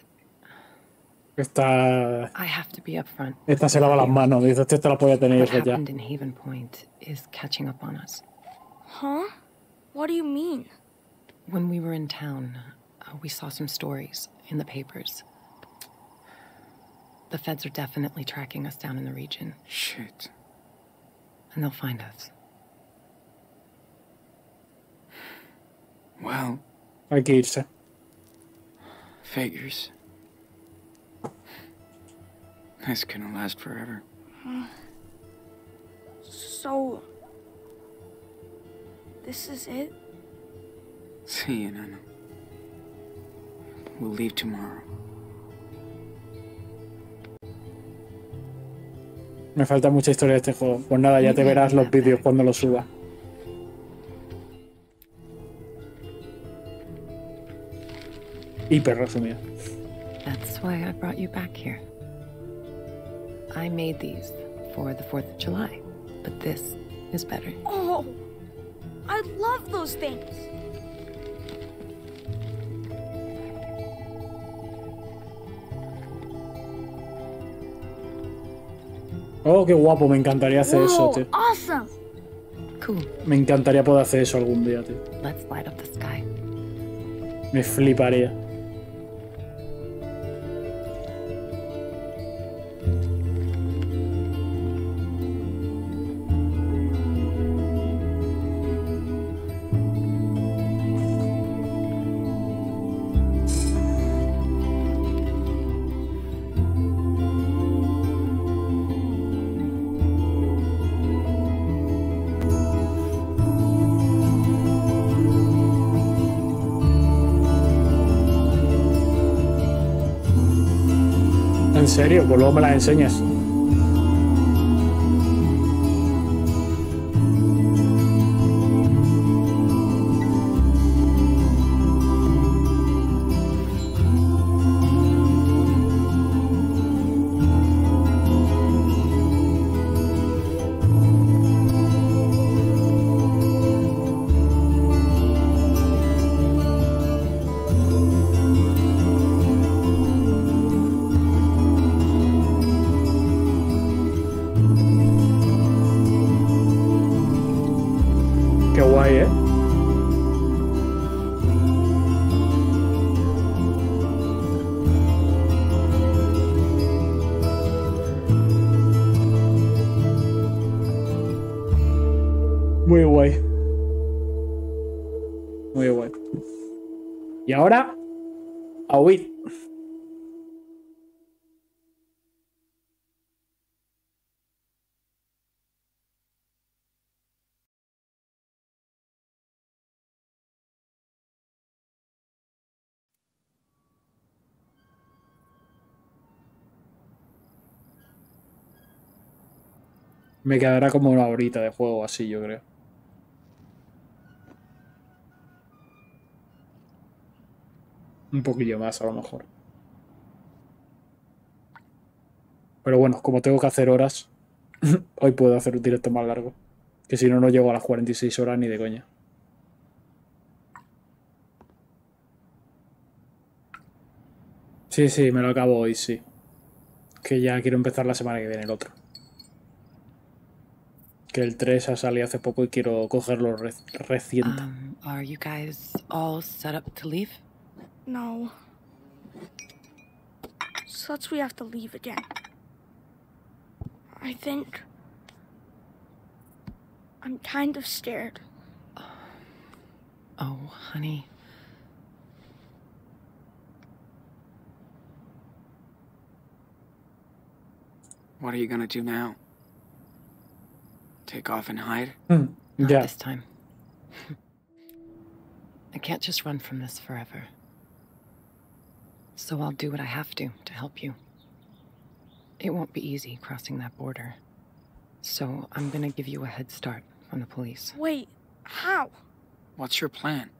I have to be upfront. Esta se lava las manos. Dice, esta la podía tener ya. What happened in Haven Point is catching up on us. Huh? What do you mean? When we were in town, we saw some stories in the papers. The feds are definitely tracking us down in the region. Shit. And they'll find us. Well, I gauged it. Figures. This couldn't last forever. So, this is it? See you, Nana. We'll leave tomorrow. Me falta mucha historia de este juego. Pues nada, ya te verás los vídeos cuando los suba. Hiper resumido. That's why I brought you back here. I made these for the 4th of July, but this is better. Oh, I love those things. Oh, qué guapo, me encantaría hacer eso, tío. Awesome. Cool. Me encantaría poder hacer eso algún día, tío. Let's light up the sky. Me fliparía. ¿En serio? Pues luego me las enseñas. Muy guay. Muy guay. Y ahora, a huir. Me quedará como una horita de juego así, yo creo. Un poquillo más, a lo mejor. Pero bueno, como tengo que hacer horas, hoy puedo hacer un directo más largo. Que si no, no llego a las 46 horas ni de coña. Sí, sí, me lo acabo hoy, sí. Que ya quiero empezar la semana que viene el otro. Que el 3 ha salido hace poco y quiero cogerlo reciente. Are you guys all set up to leave? No. Such we have to leave again. I think I'm kind of scared. Oh, honey. What are you gonna do now? Take off and hide? Not this time. I can't just run from this forever. So I'll do what I have to help you. It won't be easy crossing that border. So I'm gonna give you a head start on the police. Wait, how? What's your plan?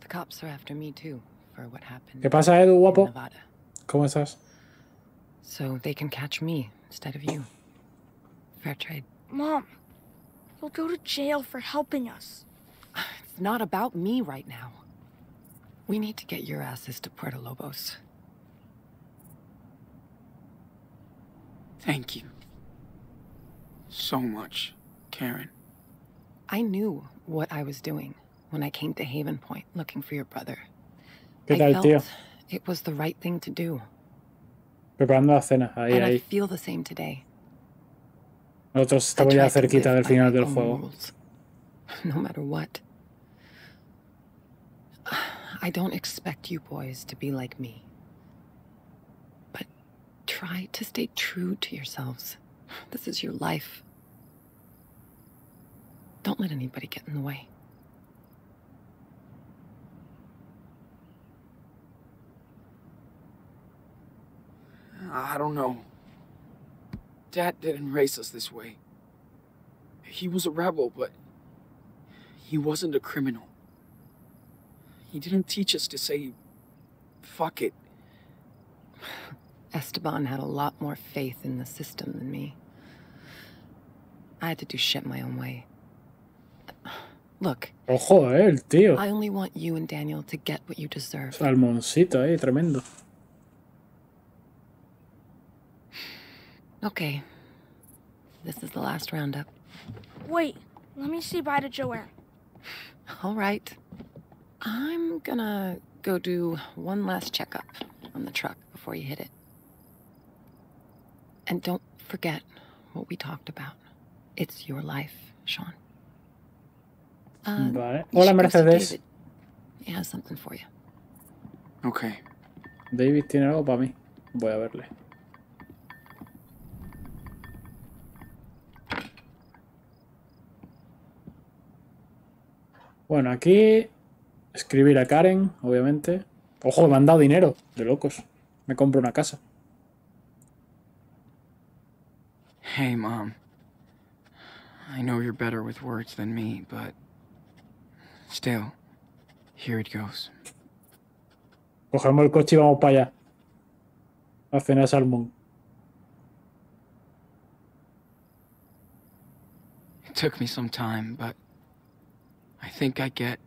The cops are after me too for what happened. ¿Qué pasa, Edu, guapo? Nevada. ¿Cómo estás? So they can catch me instead of you. Fair trade. Mom, We'll go to jail for helping us. It's not about me right now. We need to get your asses to Puerto Lobos. Thank you. So much, Karen. I knew what I was doing when I came to Haven Point looking for your brother. Good idea. It was the right thing to do. And I feel the same today. Nosotros estamos ya cerquita del final del juego. No matter what. I don't expect you boys to be like me. But try to stay true to yourselves. This is your life. Don't let anybody get in the way. I don't know. Dad didn't raise us this way. He was a rebel, but he wasn't a criminal. He didn't teach us to say, fuck it. Esteban had a lot more faith in the system than me. I had to do shit my own way. Look, ojo, el tío. I only want you and Daniel to get what you deserve. Salmoncito, tremendo. Okay, this is the last roundup. Wait, let me say bye to Joanne. All right. I'm gonna go do one last checkup on the truck before you hit it. And don't forget what we talked about. It's your life, Sean. Vale. Hola, Mercedes. He has something for you. Okay. David tiene algo para mí. Voy a verle. Bueno, aquí escribir a Karen, obviamente. Ojo, me han dado dinero, de locos. Me compro una casa. Hey, Mom. I know you're better with words than me, but still, here it goes. Cogemos el coche y vamos para allá. A cenar salmón. It took me some time, but I think I get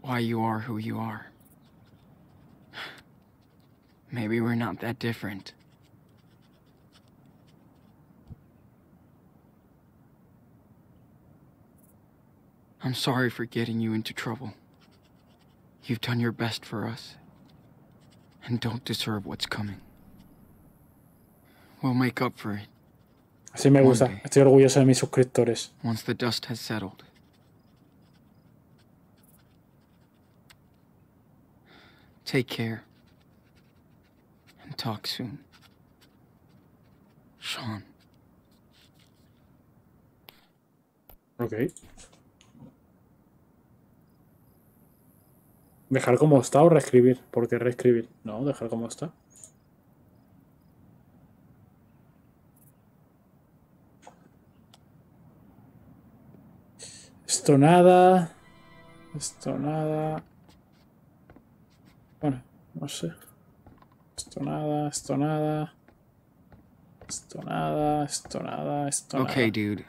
why you are who you are. Maybe we're not that different. I'm sorry for getting you into trouble. You've done your best for us, and don't deserve what's coming. We'll make up for it. Así me gusta. Estoy orgulloso de mis suscriptores. Once the dust has settled. Take care, and talk soon. Sean. Okay. ¿Dejar como está o reescribir? Porque reescribir. No, dejar como está. Esto nada. Esto nada. Bueno, no sé. Esto nada, esto nada. Esto nada, esto nada, esto nada. Okay, dude.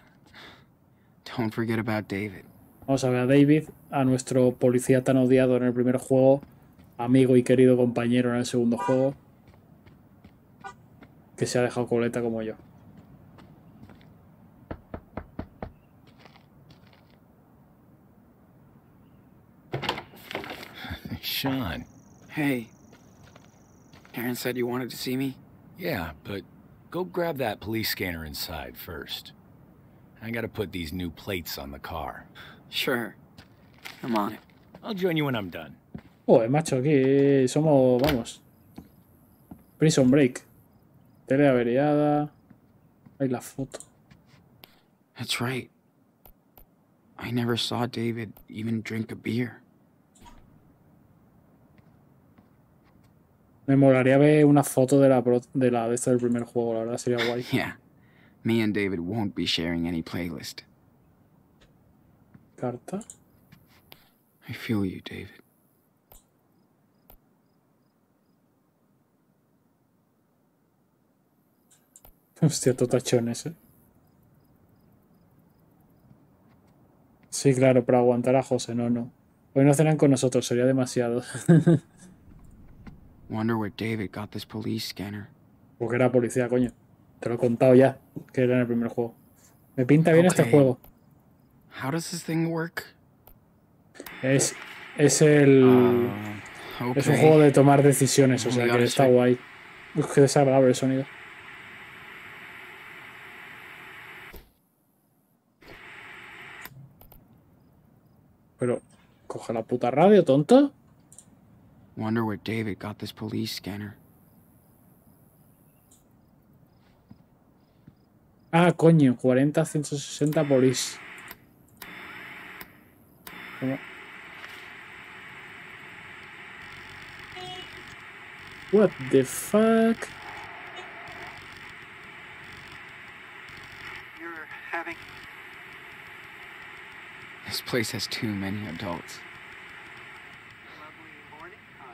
Don't forget about David. Vamos a ver a David, a nuestro policía tan odiado en el primer juego, amigo y querido compañero en el segundo juego, que se ha dejado coleta como yo. Sean. Hey. Karen said you wanted to see me? Yeah, but go grab that police scanner inside first. I gotta put these new plates on the car. Sure. I'm on it. I'll join you when I'm done. Joder, macho, aquí somos, vamos. Prison Break. Tele averiada. Ahí la foto. That's right. I never saw David even drink a beer. Me molaría ver una foto de esta del primer juego, la verdad sería guay. Yeah. Me and David won't be sharing any playlist. Carta. I feel you, David. Hostia, totachones, Sí, claro, para aguantar a José, no, no. Hoy no cenan con nosotros, sería demasiado. Wonder where David got this police scanner. Porque era policía, coño. Te lo he contado ya, que era en el primer juego. Me pinta bien este juego. How does this thing work? Es un juego de tomar decisiones, o sea que está guay. Uf, qué desagradable el sonido. Pero, coge la puta radio, tonto. Wonder where David got this police scanner. Ah, coño, 40, 160 police. ¿Cómo? What the fuck? You're having... This place has too many adults.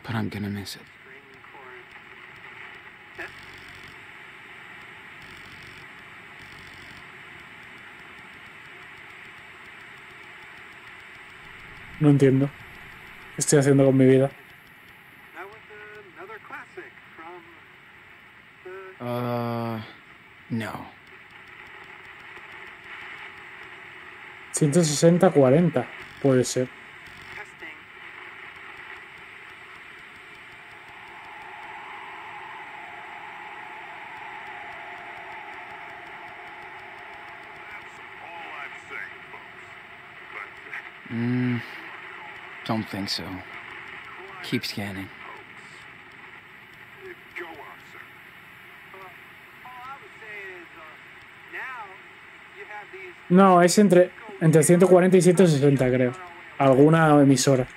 But I'm gonna miss it. No entiendo. ¿Qué estoy haciendo con mi vida? No. 160-40, puede ser. Don't think so. Keep scanning. No, es entre 140 y 160, creo. Alguna emisora.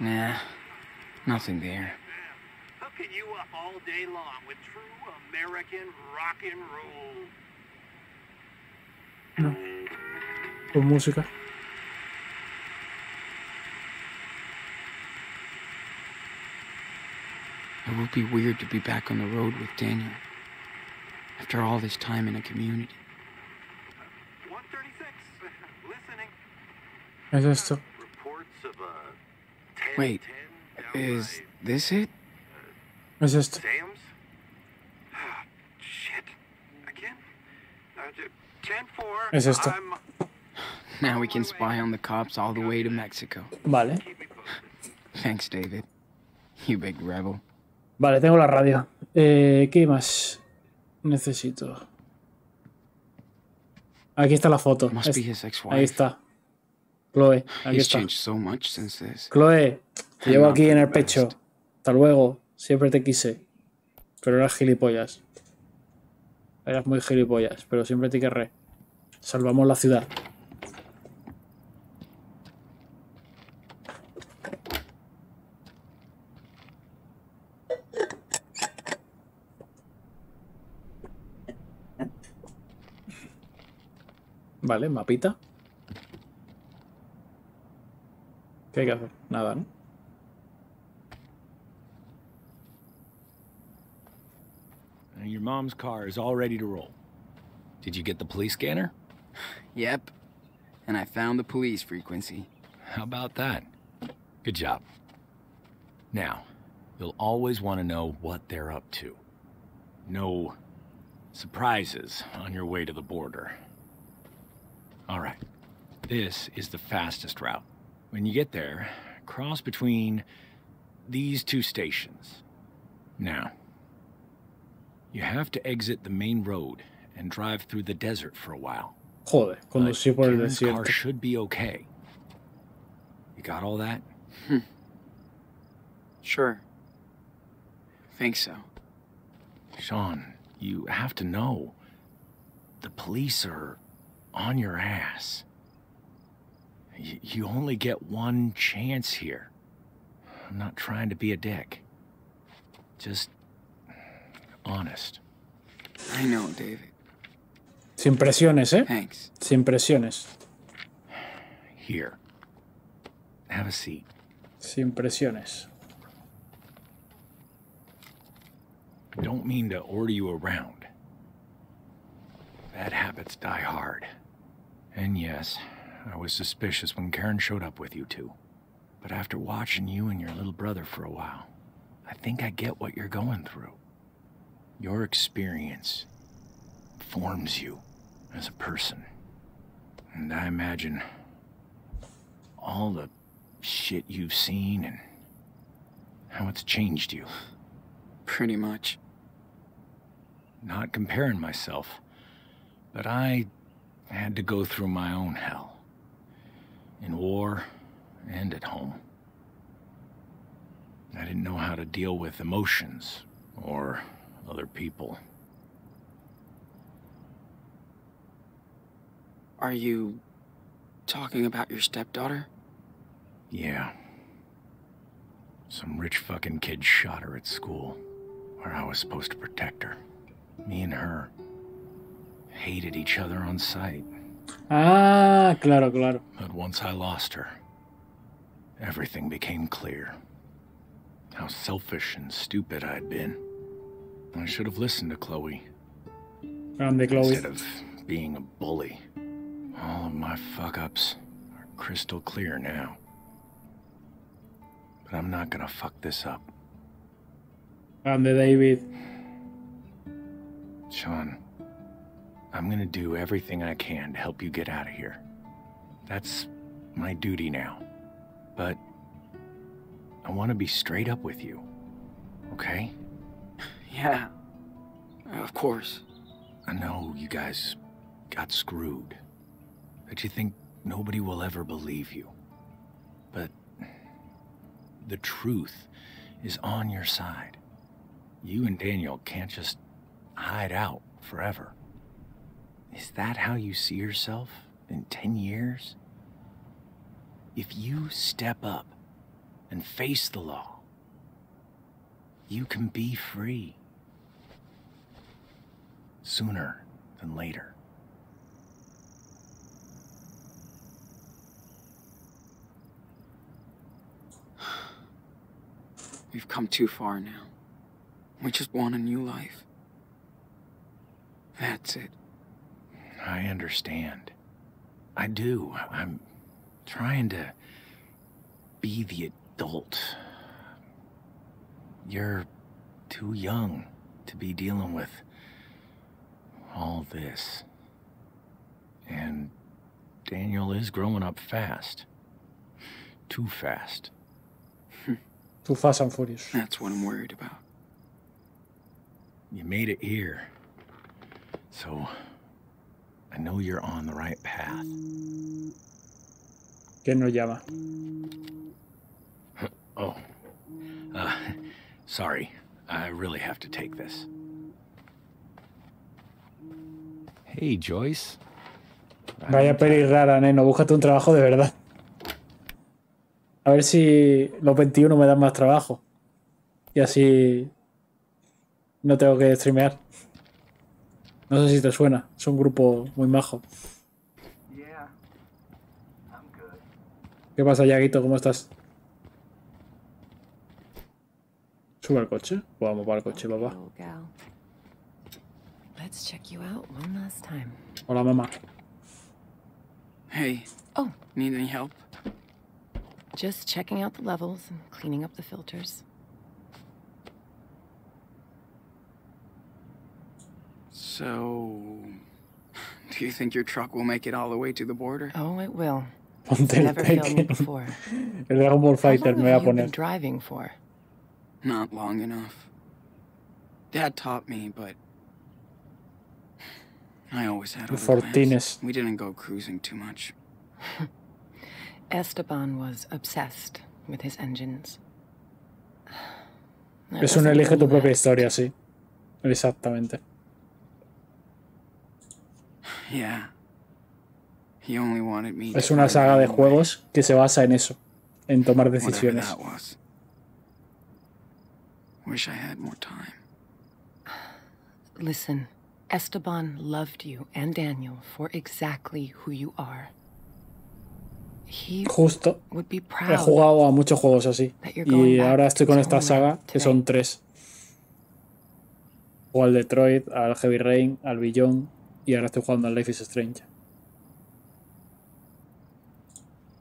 Nah, nothing there. Hooking you up all day long with true American rock and roll. No. Con música. It would be weird to be back on the road with Daniel after all this time in a community. 136. Listening. Es esto. Wait, is this it? Es esto. Es esto. Now we can spy on the cops all the way to Mexico. Vale. Thanks, David. You big rebel. Vale, tengo la radio. ¿Qué más necesito? Aquí está la foto. Ahí está. Chloe, aquí está. Chloe, te llevo aquí en el pecho. Hasta luego. Siempre te quise. Pero eras gilipollas. Eras muy gilipollas, pero siempre te querré. Salvamos la ciudad. Vale, mapita. ¿Qué hay que hacer? Nada, ¿no? Your mom's car is all ready to roll. Did you get the police scanner? Yep. And I found the police frequency. How about that? Good job. Now, you'll always want to know what they're up to. No surprises on your way to the border. All right. This is the fastest route. When you get there, cross between these two stations. Now, you have to exit the main road and drive through the desert for a while. Joder, conducí por el desierto. Car should be okay. You got all that? Sure. I think so. Sean, you have to know. The police are on your ass. You only get one chance here. I'm not trying to be a dick. Just honest. I know, David. Sin presiones, eh? Thanks. Sin presiones. Here. Have a seat. Sin presiones. I don't mean to order you around. Bad habits die hard. And yes, I was suspicious when Karen showed up with you two. But after watching you and your little brother for a while, I think I get what you're going through. Your experience forms you as a person. And I imagine all the shit you've seen and how it's changed you. Pretty much. Not comparing myself, but I had to go through my own hell. In war and at home. I didn't know how to deal with emotions or other people. Are you talking about your stepdaughter? Yeah. Some rich fucking kid shot her at school, where I was supposed to protect her. Me and her hated each other on sight. Ah, claro, claro. But once I lost her, everything became clear. How selfish and stupid I'd been. I should have listened to Chloe. Instead of being a bully. All of my fuck-ups are crystal clear now. But I'm not gonna fuck this up. Grande David. Sean, I'm gonna do everything I can to help you get out of here. That's my duty now. But I want to be straight up with you, okay? Yeah, of course. I know you guys got screwed, that you think nobody will ever believe you. But the truth is on your side. You and Daniel can't just hide out forever. Is that how you see yourself in 10 years? If you step up and face the law, you can be free. Sooner than later. We've come too far now. We just want a new life. That's it. I understand. I do. I'm trying to be the adult. You're too young to be dealing with all this. And Daniel is growing up fast. Too fast. Too fast and furious. That's what I'm worried about. You made it here. So I know you're on the right path. ¿Quién nos llama? Oh. Sorry. I really have to take this. Hey, Joyce. Vaya peli rara, neno. Búscate un trabajo de verdad. A ver si los 21 me dan más trabajo. Y así no tengo que streamear. No sé si te suena. Es un grupo muy majo. ¿Qué pasa, Yaguito? ¿Cómo estás? ¿Sube al coche? Vamos para el coche, papá. Hola, mamá. Hey. Oh, need any help? Just checking out the levels and cleaning up the filters. So, do you think your truck will make it all the way to the border? Oh, it will. It's never failed me before. El Dragon Ball Fighter me va a poner. How long have you been driving for? Not long enough. Dad taught me, but I always had other plans. We didn't go cruising too much. Esteban was obsessed with his engines. Es un elige tu propia historia, sí. Exactamente. Yeah. He only wanted me. Es una saga de juegos que se basa en eso, en tomar decisiones. Wish I had more time. Listen, Esteban loved you and Daniel for exactly who you are. He would be proud. He jugado a muchos juegos así. Y ahora estoy con esta saga, que son 3. Juego al Detroit, al Heavy Rain, al Beyond, y ahora estoy jugando al Life is Strange.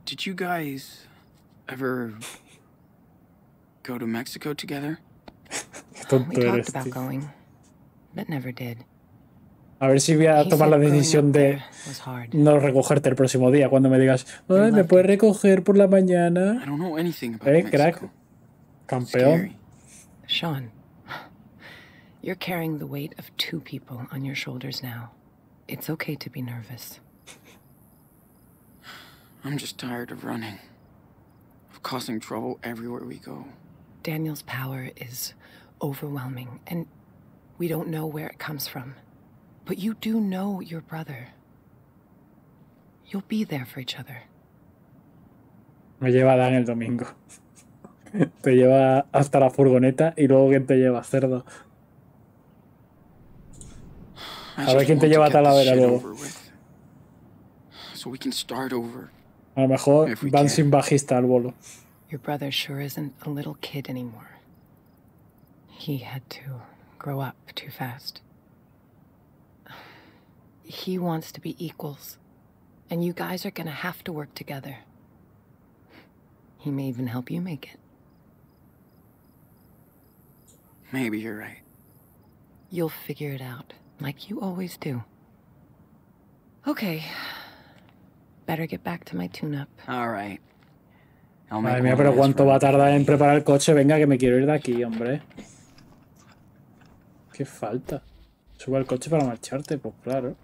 Did you guys ever go to Mexico together? We talked about going, but never did. A ver si voy a tomar la decisión de no recogerte el próximo día cuando me digas, ay, ¿me puedes recoger por la mañana? Crack. Campeón. Sean, you're carrying the weight of 2 people on your shoulders now. It's okay to be nervous. I'm just tired of running, of causing trouble everywhere we go. Daniel's power is overwhelming, and we don't know where it comes from. But you do know your brother. You'll be there for each other. Me lleva Dan el domingo. Te lleva hasta la furgoneta y luego quién te lleva, cerdo. A ver quién te lleva a Talavera luego. A lo mejor van sin bajista al bolo. Your brother sure isn't a little kid anymore. He had to grow up too fast. He wants to be equals, and you guys are gonna have to work together. He may even help you make it. Maybe you're right. You'll figure it out, like you always do. Okay. Better get back to my tune-up. All right. Madre mía, pero cuánto va a tardar en preparar el coche. Venga, que me quiero ir de aquí, hombre. Qué falta. Sube al coche para marcharte, pues claro.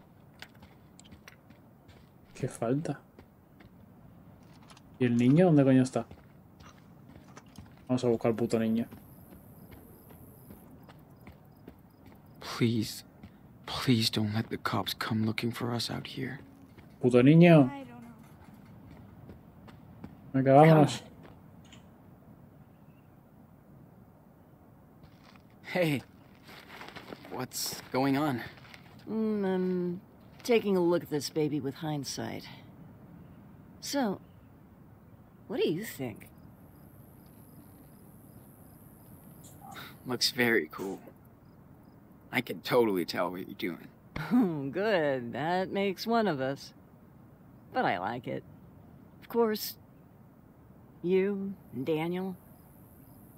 ¿Qué falta? ¿Y el niño? ¿Dónde coño está? Vamos a buscar al puto niño. Please, please don't let the cops come looking for us out here. Puto niño. Venga, vámonos. Hey, what's going on? I'm taking a look at this baby with hindsight. So, what do you think? Looks very cool. I can totally tell what you're doing. Oh, good. That makes one of us. But I like it. Of course, you and Daniel,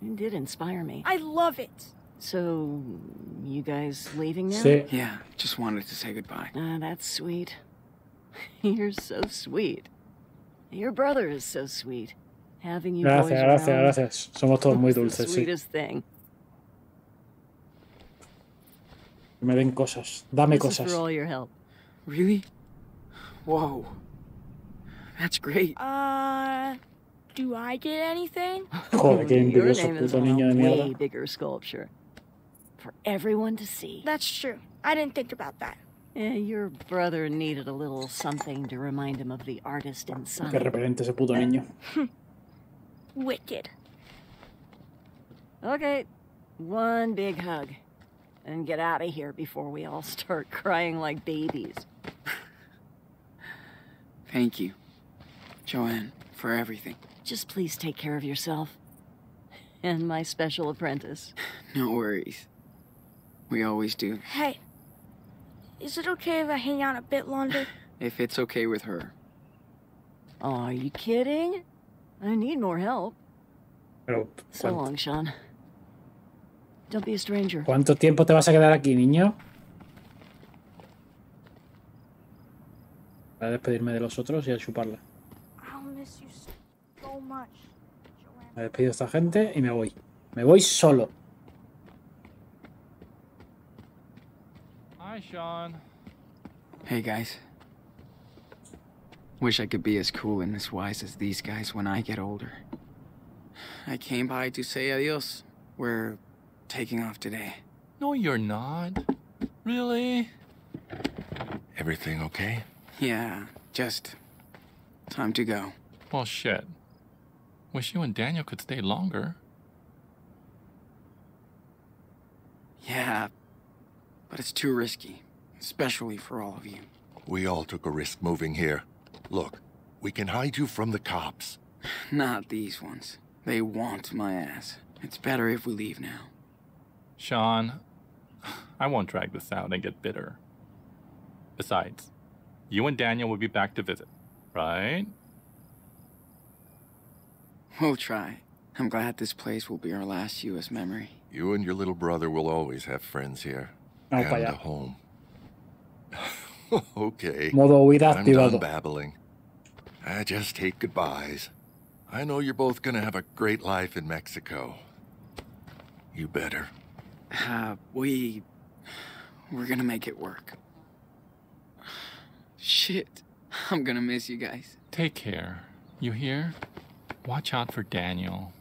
you did inspire me. I love it! So, you guys leaving now? Sí. Yeah, just wanted to say goodbye. Ah, that's sweet. You're so sweet. Your brother is so sweet. Having you boys around. Gracias. Somos todos muy dulces, sí. Sweetest thing. Me den cosas. Dame cosas. This is for all your help. Really? Whoa. That's great. Do I get anything? Joder, qué envidioso puto niño de mierda. Way bigger sculpture. For everyone to see. That's true. I didn't think about that. Yeah, your brother needed a little something to remind him of the artist inside. Qué repelente ese puto niño. Wicked. Okay, one big hug, and get out of here before we all start crying like babies. Thank you, Joanne, for everything. Just please take care of yourself and my special apprentice. No worries. We always do. Hey, is it okay if I hang out a bit longer? If it's okay with her. Oh, are you kidding? I need more help. So long, Sean. Don't be a stranger. ¿Cuánto tiempo te vas a quedar aquí, niño? Voy a despedirme de los otros y a chuparla. Me despido de esta gente y me voy. Me voy solo. Hi, Sean. Hey, guys. Wish I could be as cool and as wise as these guys when I get older. I came by to say adios. We're taking off today. No, you're not. Really? Everything okay? Yeah, just time to go. Well, shit. Wish you and Daniel could stay longer. Yeah, but it's too risky, especially for all of you. We all took a risk moving here. Look, We can hide you from the cops. Not these ones. They want my ass. It's better if we leave now. Sean, I won't drag this out and get bitter. Besides, you and Daniel will be back to visit, right? We'll try. I'm glad this place will be our last U.S. memory. You and your little brother will always have friends here. And a home. Okay. I'm done babbling. I just hate goodbyes. I know you're both gonna have a great life in Mexico. You better. We're gonna make it work. Shit. I'm gonna miss you guys. Take care. You hear? Watch out for Daniel.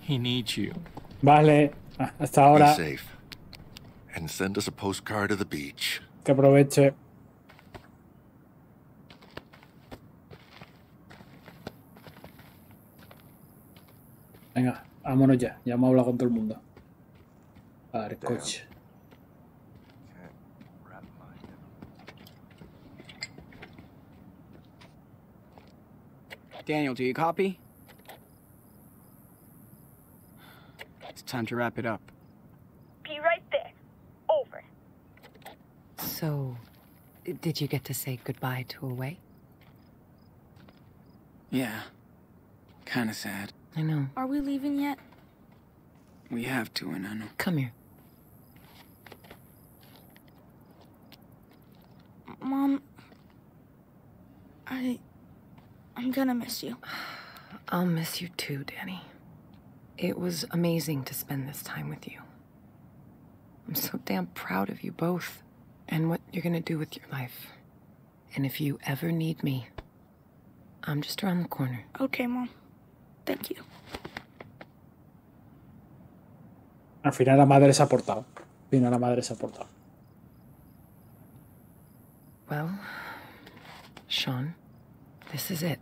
He needs you. Vale. Hasta ahora. Be safe. And send us a postcard of the beach. Que aproveche. Venga, vámonos ya. Ya hemos hablado con todo el mundo. A ver, coche. Daniel, do you copy? It's time to wrap it up. Be right there. Over. So, did you get to say goodbye to Away? Yeah. Kinda sad. I know. Are we leaving yet? We have to, and I know. Come here. Mom, I'm gonna miss you. I'll miss you too, Danny. It was amazing to spend this time with you. I'm so damn proud of you both and what you're gonna do with your life. And if you ever need me, I'm just around the corner. Okay, Mom. Thank you. Al final la madre se ha portado. Al final la madre se ha portado. Well, Sean, this is it.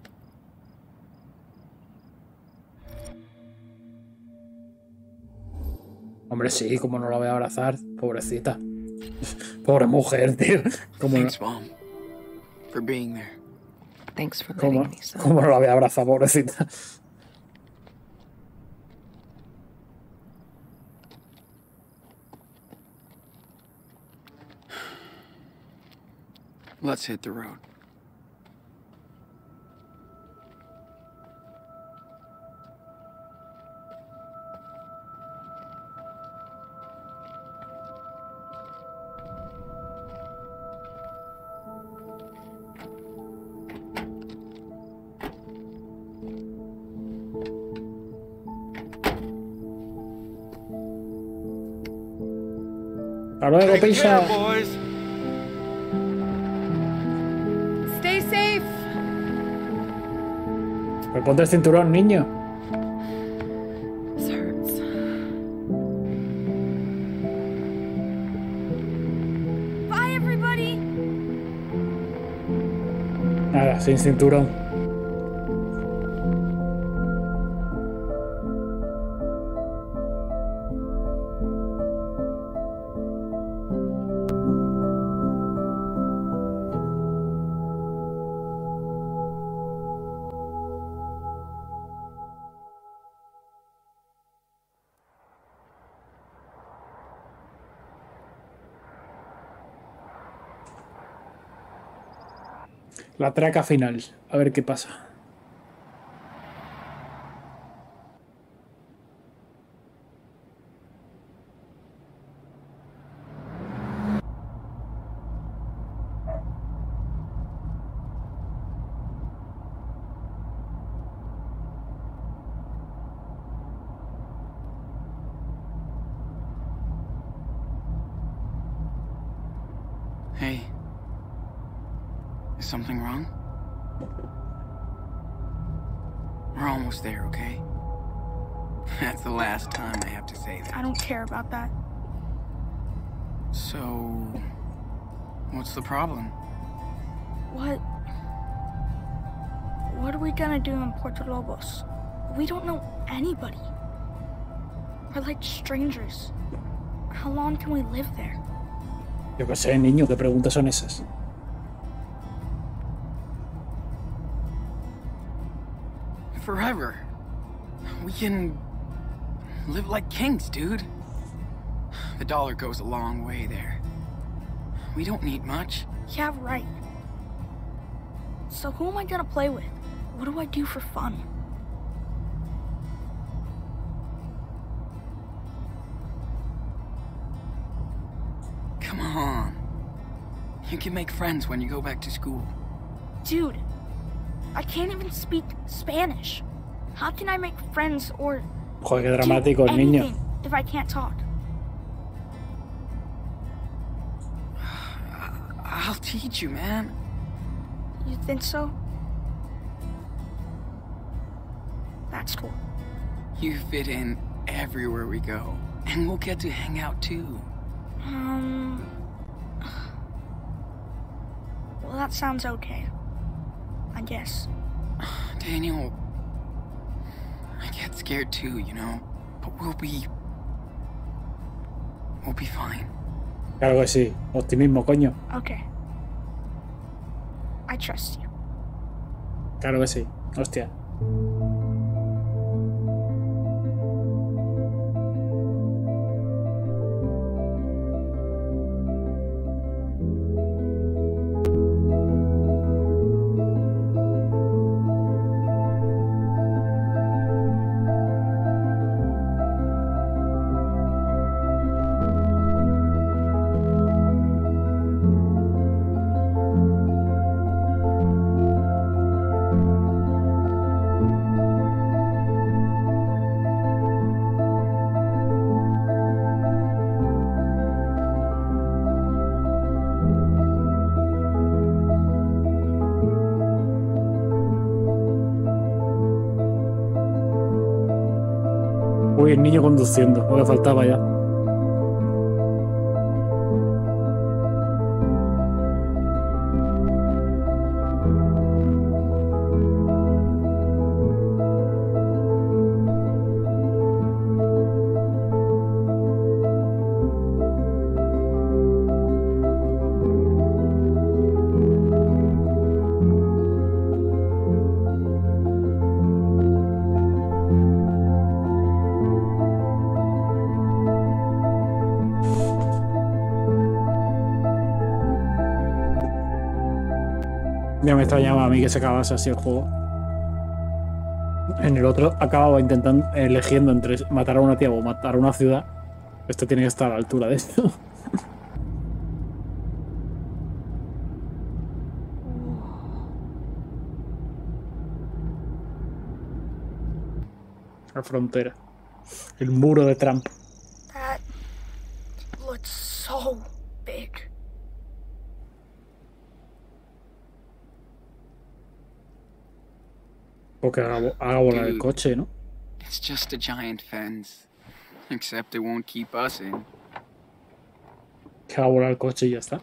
Hombre, sí, como no la voy a abrazar, pobrecita. Pobre mujer, tío. Thanks, Mom, for being there. Thanks for letting me, son. Como no la voy a abrazar, pobrecita. Let's hit the road. Take care, boys. Stay safe. Ponte el cinturón, niño. This hurts. Bye, everybody. Nada, sin cinturón. La traca final. A ver qué pasa. Something wrong? We're almost there, okay? That's the last time I have to say that. I don't care about that. So, what's the problem? What are we gonna do in Puerto Lobos? We don't know anybody. We're like strangers. How long can we live there? Yo que sé, niño, ¿qué preguntas son esas? forever. We can live like kings, dude. The dollar goes a long way there. We don't need much. Yeah, right. So who am I gonna play with? What do I do for fun? Come on. You can make friends when you go back to school. Dude, I can't even speak Spanish. How can I make friends or Joder, dramático, do anything niño. If I can't talk? I'll teach you, man. You think so? That's cool. You fit in everywhere we go, and we'll get to hang out too. Well, that sounds okay, I guess. Daniel, I get scared too, you know, but we'll be fine. Claro que sí. Optimismo, coño. Okay. I trust you. Claro que sí. Hostia. Uy, el niño conduciendo, lo que faltaba ya. Ya me extrañaba a mí que se acabase así el juego. En el otro acababa intentando eligiendo entre matar a una tía o matar a una ciudad. Esto tiene que estar a la altura de esto. La frontera. El muro de Trump. That looks so big. Porque haga volar el coche, ¿no? It's just a giant fence, except it won't keep us in. Que haga volar el coche y ya está.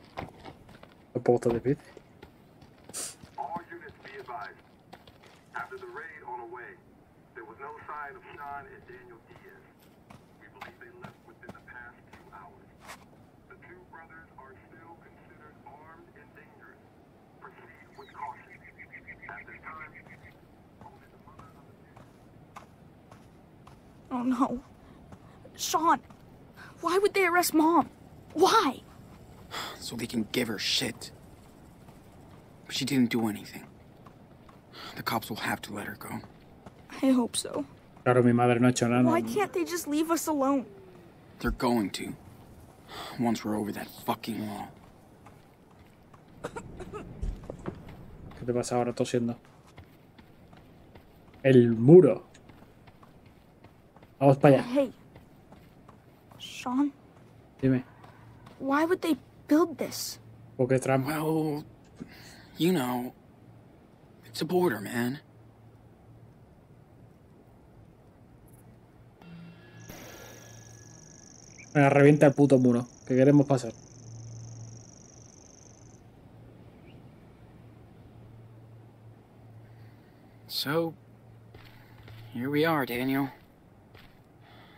Tampoco está difícil. All units be advised. After the raid on the way, there was no sign of Sean and Daniel Diaz. We believe they left within the past 2 hours. The two brothers are still considered armed and dangerous. Proceed with caution. At this time. Oh no. Sean, why would they arrest Mom? Why? So they can give her shit. But she didn't do anything. The cops will have to let her go. I hope so. Claro, mi madre no ha hecho nada. Why can't they just leave us alone? They're going to. Once we're over that fucking wall. ¿Qué te pasa ahora tosiendo? El muro. Vamos para allá. Hey, Sean. Dime. Why would they build this? Porque Trump. Well, you know, it's a border, man. Me revienta el puto muro. Que queremos pasar. So, here we are, Daniel.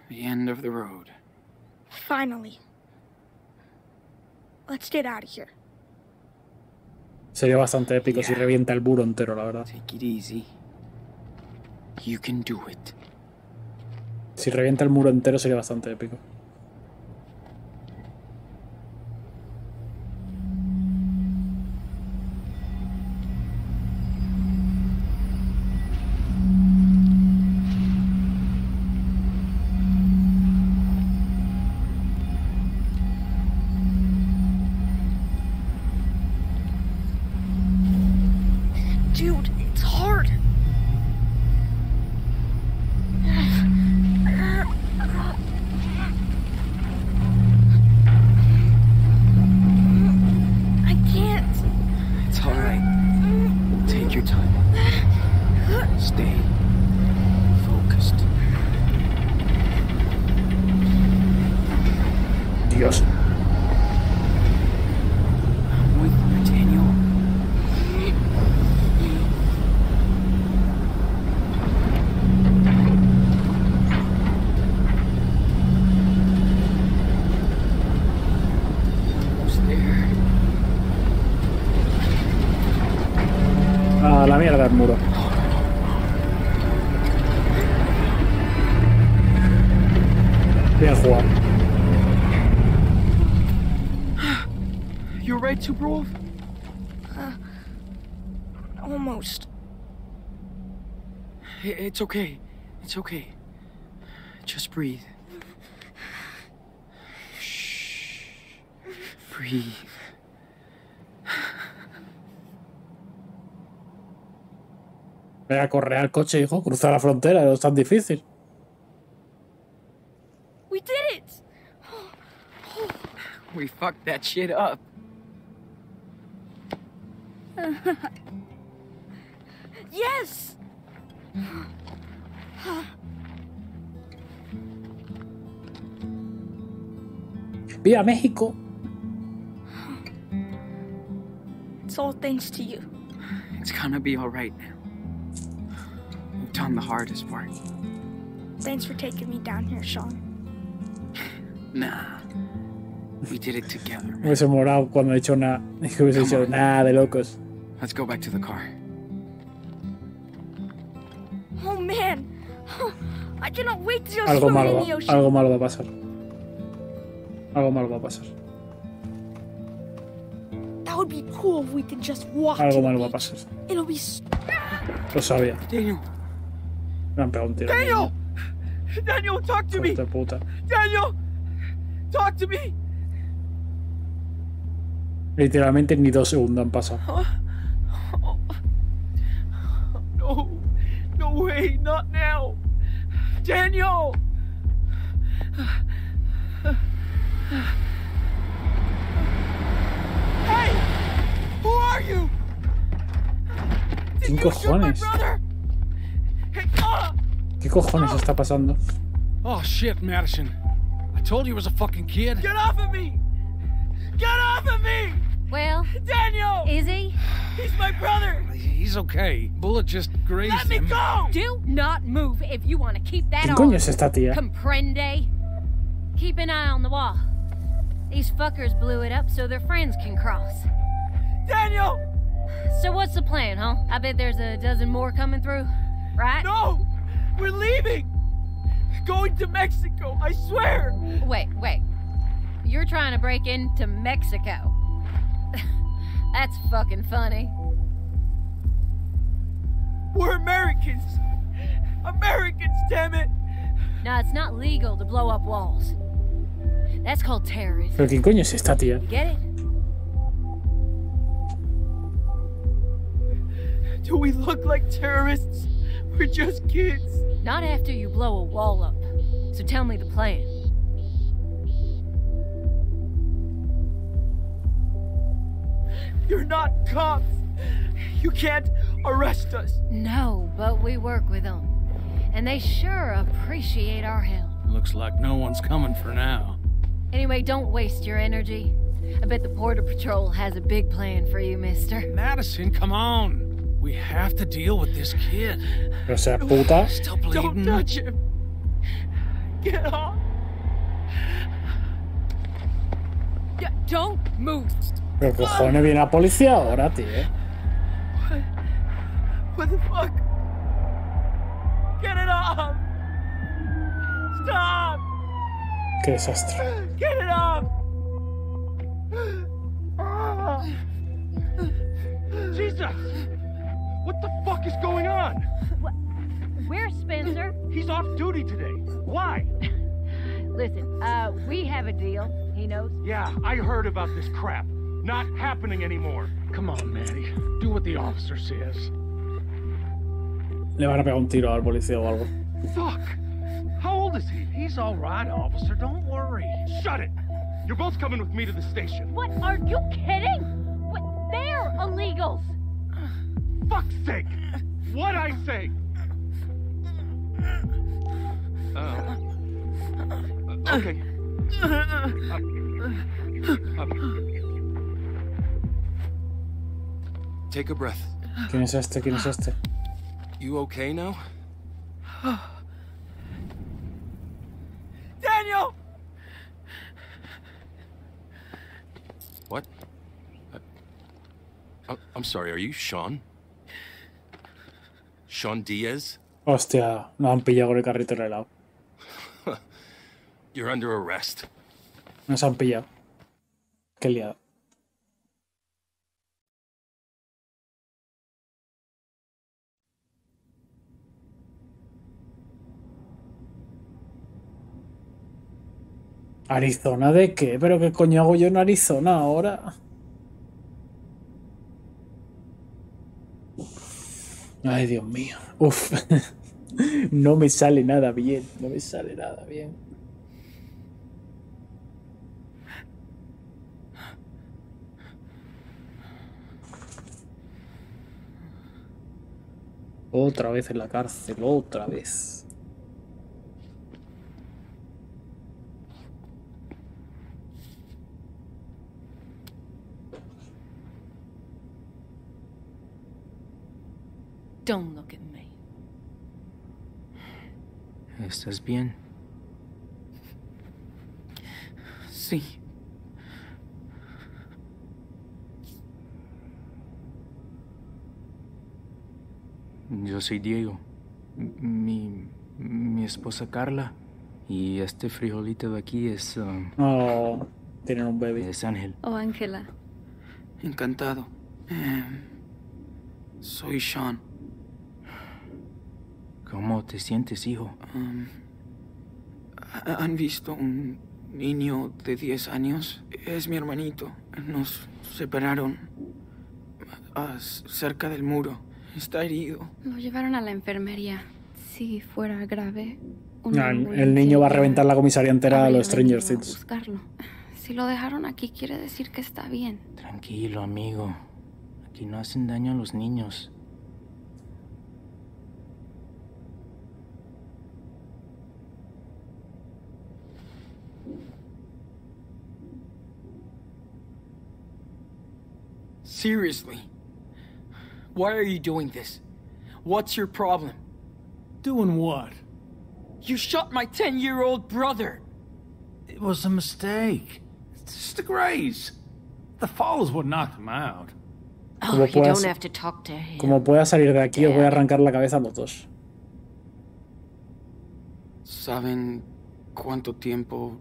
The end of the road. Finally. Let's get out of here. Sería bastante épico si revienta el muro entero, la verdad. Take it easy. You can do it. Si revienta el muro entero sería bastante épico. Almost. It's okay. It's okay. Just breathe. Shh. Breathe. Voy a correr al coche, hijo. Cruzar la frontera. No es tan difícil. We did it. We fucked that shit up. Yes! ¡Viva México! It's all thanks to you. It's gonna be all right now. You've done the hardest part. Thanks for taking me down here, Sean. Nah. We did it together, man. Me hubiese morado cuando he hecho nada. Que hubiese dicho nada de locos. Let's go back to the car. Oh man, I cannot wait to go swimming in the ocean. Algo malo va a pasar. Algo malo va a pasar. That would be cool if we could just walk. Algo malo va a pasar. It'll be. Lo sabía. Daniel. Me han pegado un tiro. Daniel. Daniel, talk to me. Puta. Daniel, talk to me. Literalmente ni 2 segundos han pasado. No way, not now. Daniel. Hey, who are you? ¿Qué cojones? ¿Qué cojones está pasando? Oh shit, Madison. I told you it was a fucking kid. Get off of me! Get off of me! Well, Daniel! Is he? He's my brother! He's okay. Bullet just grazed him. Let me go! Do not move if you want to keep that on. ¿Qué coño es esta tía? Comprende? Keep an eye on the wall. These fuckers blew it up so their friends can cross. Daniel! So what's the plan, huh? I bet there's a dozen more coming through, right? No! We're leaving! Going to Mexico, I swear! Wait. You're trying to break into Mexico. That's fucking funny. We're Americans. Americans, damn it. No, it's not legal to blow up walls. That's called terrorism. Pero qué coño es esta tía. You get it? Do we look like terrorists? We're just kids. Not after you blow a wall up. So tell me the plan. You're not cops. You can't arrest us. No, but we work with them. And they sure appreciate our help. Looks like no one's coming for now. Anyway, don't waste your energy. I bet the Border Patrol has a big plan for you, mister. Madison, come on. We have to deal with this kid. Stop bleeding. Don't touch him. Get off. Don't move. Pero cojones viene la policía ahora, tío. What the fuck? Stop! Stop! Qué desastre. Get it off! Jesus! What the fuck is going on? What? Where's Spencer? He's off duty today. Why? Listen, we have a deal. He knows. Yeah, I heard about this crap. Not happening anymore. Come on, Maddie. Do what the officer says. Le van a pegar un tiro al policía o algo. Fuck! How old is he? He's all right, officer. Don't worry. Shut it! You're both coming with me to the station. What? Are you kidding? What? They're illegals. Fuck's sake! What'd I say? Okay. Take a breath. ¿Quién es este? ¿Quién es este? You okay now? Daniel! What? I'm sorry, are you Sean? Sean Diaz? Hostia, nos han pillado con el carrito de helado. You're under arrest. Nos han pillado. Qué liado. ¿Arizona de qué? ¿Pero qué coño hago yo en Arizona ahora? Ay, Dios mío. Uf. No me sale nada bien. No me sale nada bien. Otra vez en la cárcel. Otra vez. Don't look at me. ¿Estás bien? Sí. Yo soy Diego. Mi esposa Carla. Y este frijolito de aquí es... oh, tienen un bebé. Es Ángel. Oh, Ángela. Encantado. Soy Sean. ¿Cómo te sientes, hijo? ¿Han visto un niño de 10 años? Es mi hermanito. Nos separaron cerca del muro. Está herido. Lo llevaron a la enfermería. Si fuera grave... el niño va a reventar la comisaría entera a los Stranger Things. Buscarlo. Si lo dejaron aquí, quiere decir que está bien. Tranquilo, amigo. Aquí no hacen daño a los niños. Seriously, why are you doing this? What's your problem? Doing what? You shot my 10-year-old brother! It was a mistake. It's just a graze. The fall is what knocked him out. Oh, you don't have to talk to him. Como pueda salir de aquí, os voy a arrancar la cabeza a los dos. ¿Saben cuánto tiempo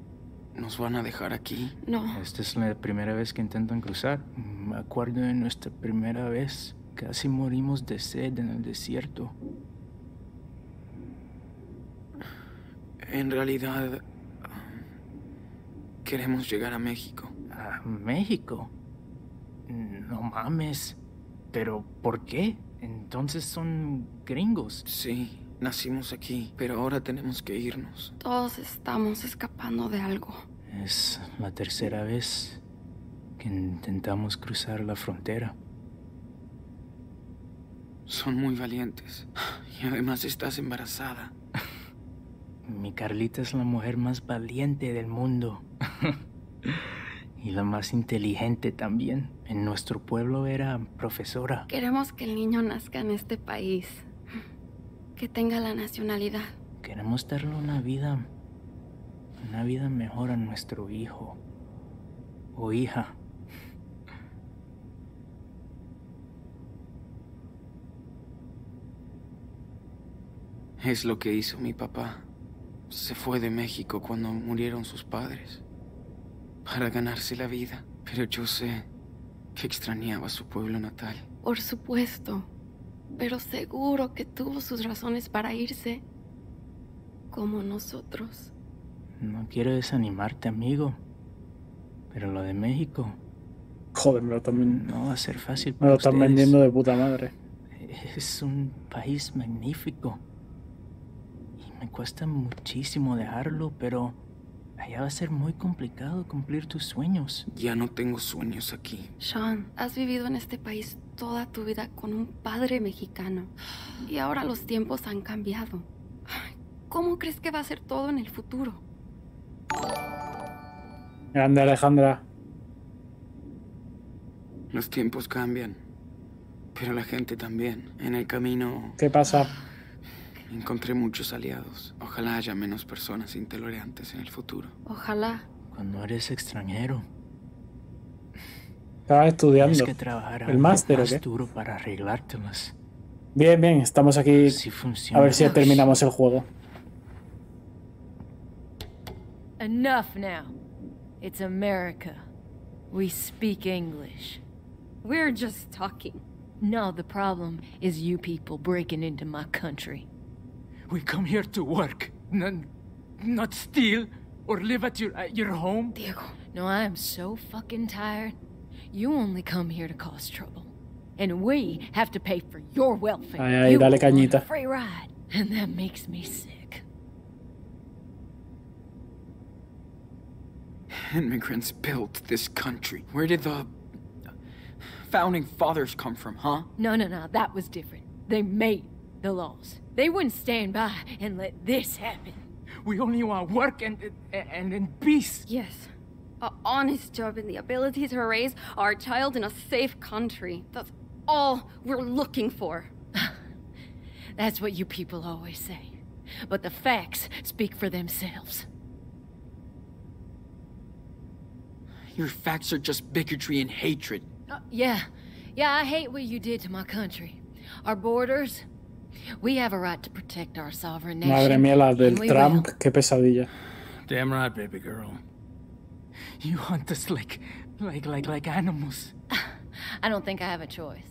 nos van a dejar aquí? No. Esta es la primera vez que intentan cruzar. Me acuerdo de nuestra primera vez. Casi morimos de sed en el desierto. En realidad, queremos llegar a México. ¿A México? No mames. ¿Pero por qué? Entonces son gringos. Sí. Nacimos aquí, pero ahora tenemos que irnos. Todos estamos escapando de algo. Es la tercera vez que intentamos cruzar la frontera. Son muy valientes. Y además estás embarazada. Mi Carlita es la mujer más valiente del mundo. Y la más inteligente también. En nuestro pueblo era profesora. Queremos que el niño nazca en este país. Que tenga la nacionalidad. Queremos darle una vida mejor a nuestro hijo o hija. Es lo que hizo mi papá. Se fue de México cuando murieron sus padres, para ganarse la vida. Pero yo sé que extrañaba su pueblo natal. Por supuesto, pero seguro que tuvo sus razones para irse, como nosotros. No quiero desanimarte, amigo, pero lo de México... Joder, me lo también... No va a ser fácil para ustedes. Me lo están vendiendo de puta madre. Es un país magnífico. Y me cuesta muchísimo dejarlo, pero... allá va a ser muy complicado cumplir tus sueños. Ya no tengo sueños aquí. Sean, has vivido en este país toda tu vida con un padre mexicano. Y ahora los tiempos han cambiado. ¿Cómo crees que va a ser todo en el futuro? Grande, Alejandra. Los tiempos cambian, pero la gente también. En el camino... ¿Qué pasa? Encontré muchos aliados. Ojalá haya menos personas intolerantes en el futuro. Ojalá. Cuando eres extranjero... Estaba estudiando. Tienes que trabajar el máster, ¿o qué? Duro para arreglártelas. Bien, bien. Estamos aquí. Si funciona, a ver si ya terminamos el juego. Enough now. It's America. We speak English. We're just talking. No, the problem is you people breaking into my country. We come here to work, not steal or live at your home. Diego. No, I am so fucking tired. You only come here to cause trouble. And we have to pay for your welfare. Ay, ay, dale cañita. Free ride. And that makes me sick. Immigrants built this country. Where did the founding fathers come from, huh? No, that was different. They made the laws. They wouldn't stand by and let this happen. We only want work and in peace. Yes. An honest job and the ability to raise our child in a safe country. That's all we're looking for. That's what you people always say. But the facts speak for themselves. Your facts are just bigotry and hatred. Yeah, I hate what you did to my country. Our borders... We have a right to protect our sovereign nation. Madre mía, la del Trump, qué pesadilla. Damn right, baby girl. You hunt us like animals. I don't think I have a choice.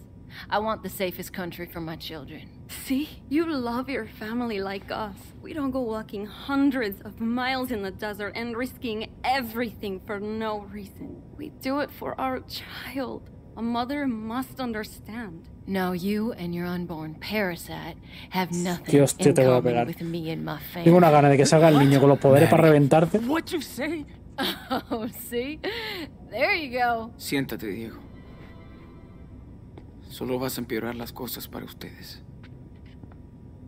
I want the safest country for my children. See? You love your family like us. We don't go walking hundreds of miles in the desert and risking everything for no reason. We do it for our child. A mother must understand. No, you and your unborn parasite have nothing in common with me and my family. Tengo una gana de que salga el niño con los poderes para reventarte. What you say? Oh, see? There you go. Siéntate, Diego. Solo vas a empeorar las cosas para ustedes.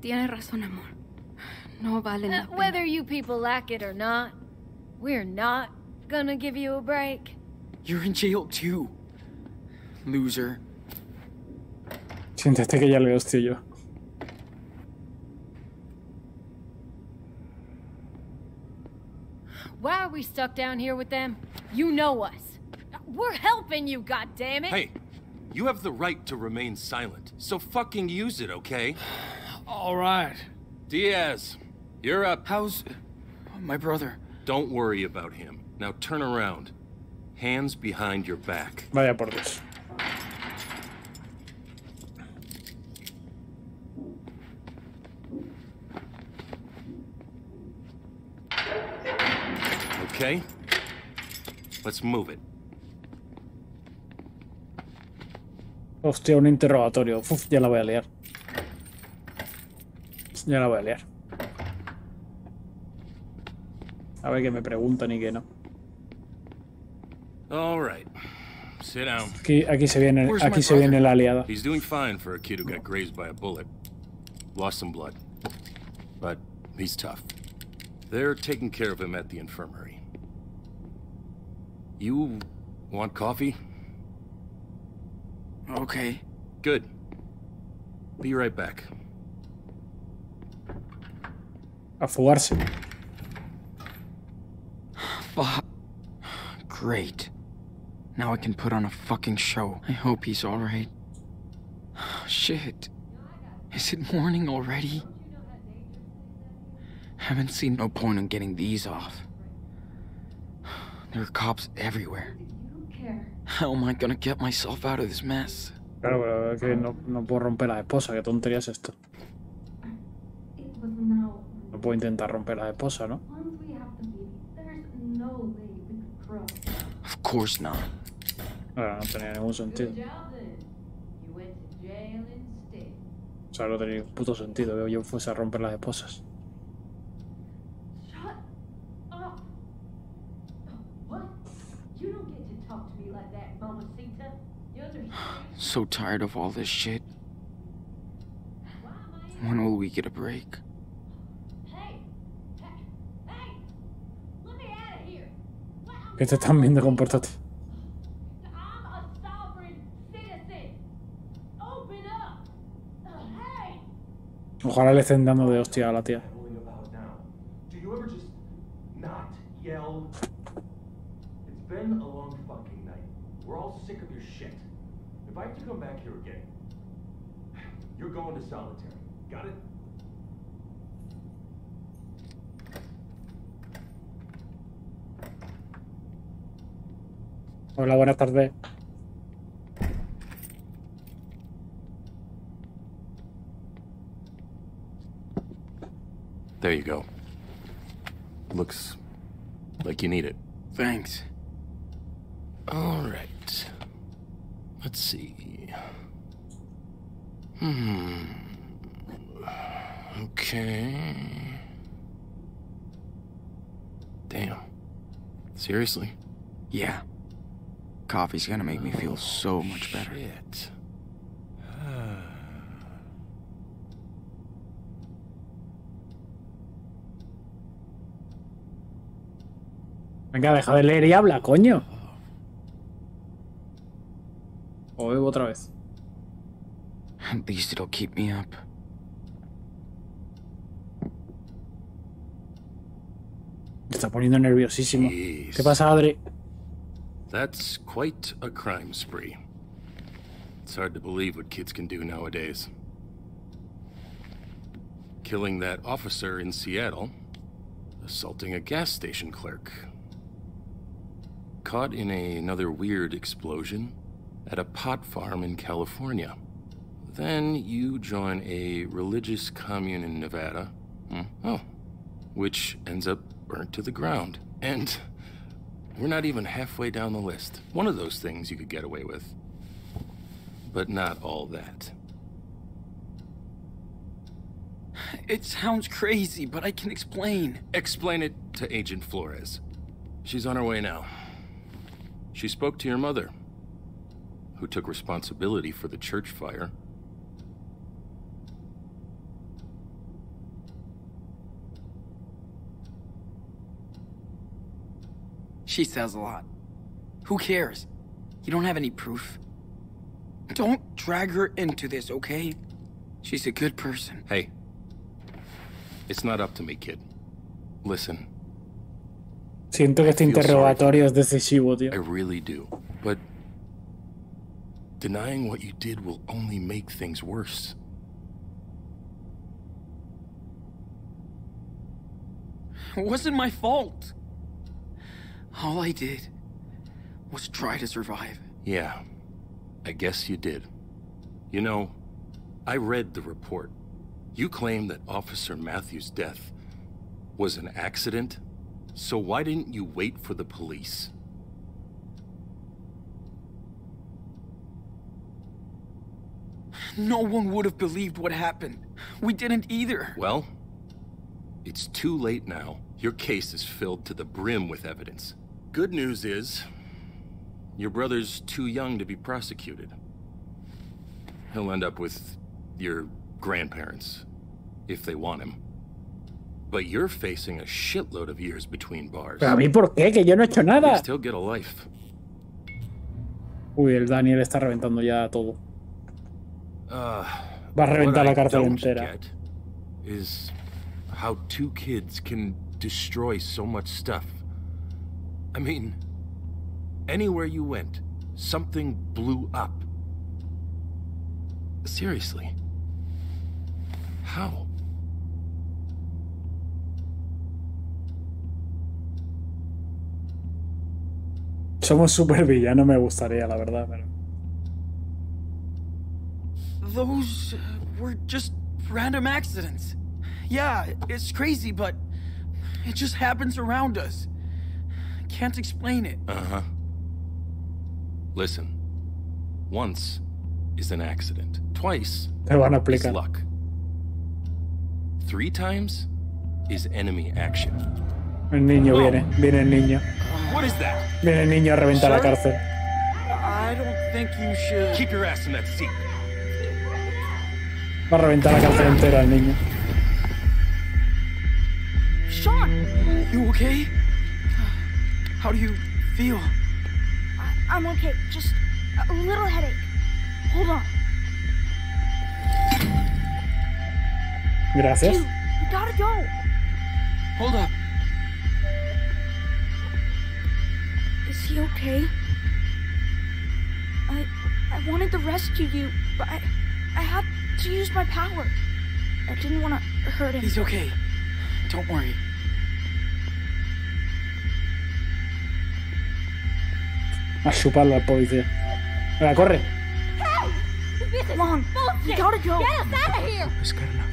Tienes razón, amor. No vale la pena. Whether you people like it or not, we're not gonna give you a break. You're in jail too. Loser. Siéntate que ya le hostia yo. Why are we stuck down here with them? You know us. We're helping you, goddammit. Hey, you have the right to remain silent, so fucking use it, okay? All right. Diaz, you're up. How's my brother? Don't worry about him. Now turn around. Hands behind your back. Vaya por Dios. Okay, let's move it. Hostia, un interrogatorio. Uf, ya la voy a liar. Ya la voy a liar. A ver qué me preguntan y qué no. All right. Sit down. Aquí se viene la aliada. He's doing fine for a kid who got grazed by a bullet. Lost some blood. But he's tough. They're taking care of him at the infirmary. You want coffee? Okay. Good. Be right back. A fugarse. Fuck. Great. Now I can put on a fucking show. I hope he's alright. Shit. Is it morning already? Haven't seen no point in getting these off. There are cops everywhere. How am I gonna get myself out of this mess? Claro, pero es que no puedo romper a la esposa. ¿Qué tontería es esto? No puedo intentar romper a la esposa, ¿no? Of course not. Ahora, no tenía ningún sentido. O sea, no tenía ningún puto sentido que yo fuese a romper las esposas. So tired of all this shit. When will we get a break? Que te están viendo, compórtate. Ojalá le estén dando de hostia a la tía. If I have to come back here again, you're going to solitary. Got it? Hola, buenas tardes. There you go. Looks like you need it. Thanks. All right. Let's see. Okay. Damn. Seriously? Yeah. Coffee's gonna make me feel so much better. Shit. Venga, deja de leer y habla, coño. O bebo otra vez. At least it'll keep me up. Me está poniendo nerviosísimo. Jeez. ¿Qué pasa, Adri? That's quite a crime spree. It's hard to believe what kids can do nowadays. Killing that officer in Seattle, assaulting a gas station clerk, caught in another weird explosion at a pot farm in California. Then you join a religious commune in Nevada, which ends up burnt to the ground. And we're not even halfway down the list. One of those things you could get away with, but not all that. It sounds crazy, but I can explain. Explain it to Agent Flores. She's on her way now. She spoke to your mother, who took responsibility for the church fire. She says a lot. Who cares? You don't have any proof. Don't drag her into this, okay? She's a good person. Hey, it's not up to me, kid. Listen. Siento que este interrogatorio es decisivo, tío. I really do, but denying what you did will only make things worse. It wasn't my fault. All I did was try to survive. Yeah, I guess you did. You know, I read the report. You claim that Officer Matthews' death was an accident, so why didn't you wait for the police? No one would have believed what happened. We didn't either. Well, it's too late now. Your case is filled to the brim with evidence. Good news is, your brother's too young to be prosecuted. He'll end up with your grandparents, if they want him. But you're facing a shitload of years between bars. ¿Pero a mí por qué? Que yo no he hecho nada. You still get a life. Uy, el Daniel está reventando ya todo. Va a reventar la cárcel entera. Is how two kids can destroy so much stuff. I mean, anywhere you went, something blew up. Seriously. How? Somos supervillanos, me gustaría, la verdad, pero... Those were just random accidents. Yeah, it's crazy, but it just happens around us. Can't explain it. Uh-huh. Listen, once is an accident. Twice is luck. 3 times is enemy action. El niño viene el niño. What is that? Viene el niño a reventar la cárcel. I don't think you should. Keep your ass in that seat. Va a reventar la cárcel entera el niño. Sean, you okay? How do you feel? I'm okay. Just a little headache. Hold on. Gracias. Dude, you gotta go. Hold up. Is he okay? I wanted to rescue you, but I had to use my power. I didn't want to hurt him. He's okay. Don't worry. A chuparlo al policía. Venga, corre. Hey, this is Mom, bullshit. You gotta go. Get us out of here. Es Carla.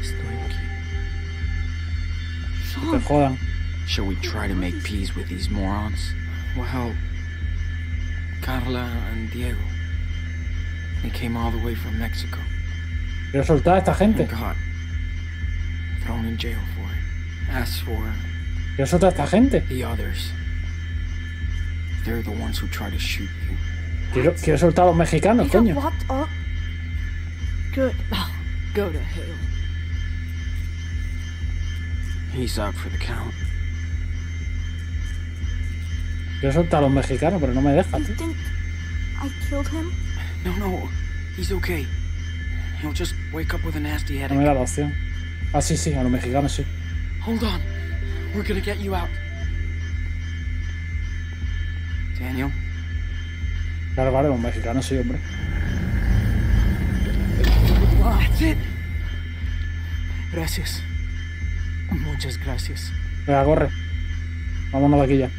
Estoy aquí. Sean. Te jodan. Shall we try to make peace with these morons? Well, Carla and Diego. They came all the way from Mexico. Quiero soltar a esta gente. God. Thrown in jail for it. Asked for. Quiero soltar a esta gente. The others. They're the ones who try to shoot you. Quiero soltar a los mexicanos, coño. Good. Oh, go to hell. He's up for the count. Quiero soltar a los mexicanos, pero no me dejan. You think I killed him? No, he's okay. He'll just wake up with a nasty headache. No me da la opción. Ah, sí, a los mexicanos sí. Hold on. We're gonna get you out. Daniel. Claro, vale, un mexicano, sí, hombre. That's it. Gracias. Muchas gracias. Venga, corre. Vámonos de aquí ya.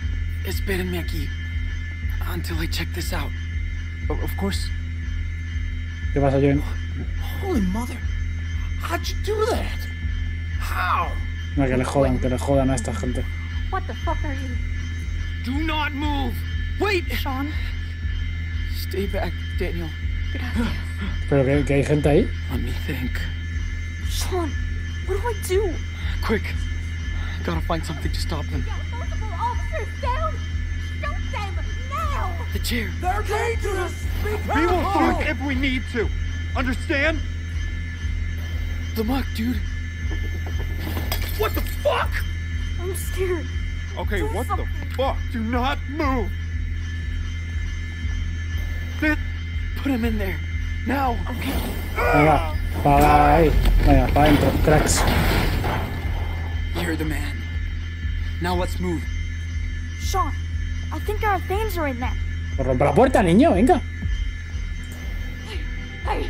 Espérenme aquí. Until I check this out. Of course. ¿Qué pasa, Joven? Holy mother. How'd you do that? How? No, que le jodan a esta gente. What the fuck are you? Do not move. Wait, Sean. Stay back, Daniel. Gracias. Pero que hay gente ahí. Let me think. Sean, what do I do? Quick. Gotta find something to stop them. Got multiple officers down. Stop them now. The chair. They're dangerous. We will fight if we need to. Understand? The muck, dude. What the fuck? I'm scared. Okay, do what something. The fuck? Do not move! Put him in there. Now! Okay. Venga, para ahí. Venga, para adentro, cracks. You're the man. Now let's move. Sean, I think our veins are in there. Rompe la puerta, niño, venga. Hey!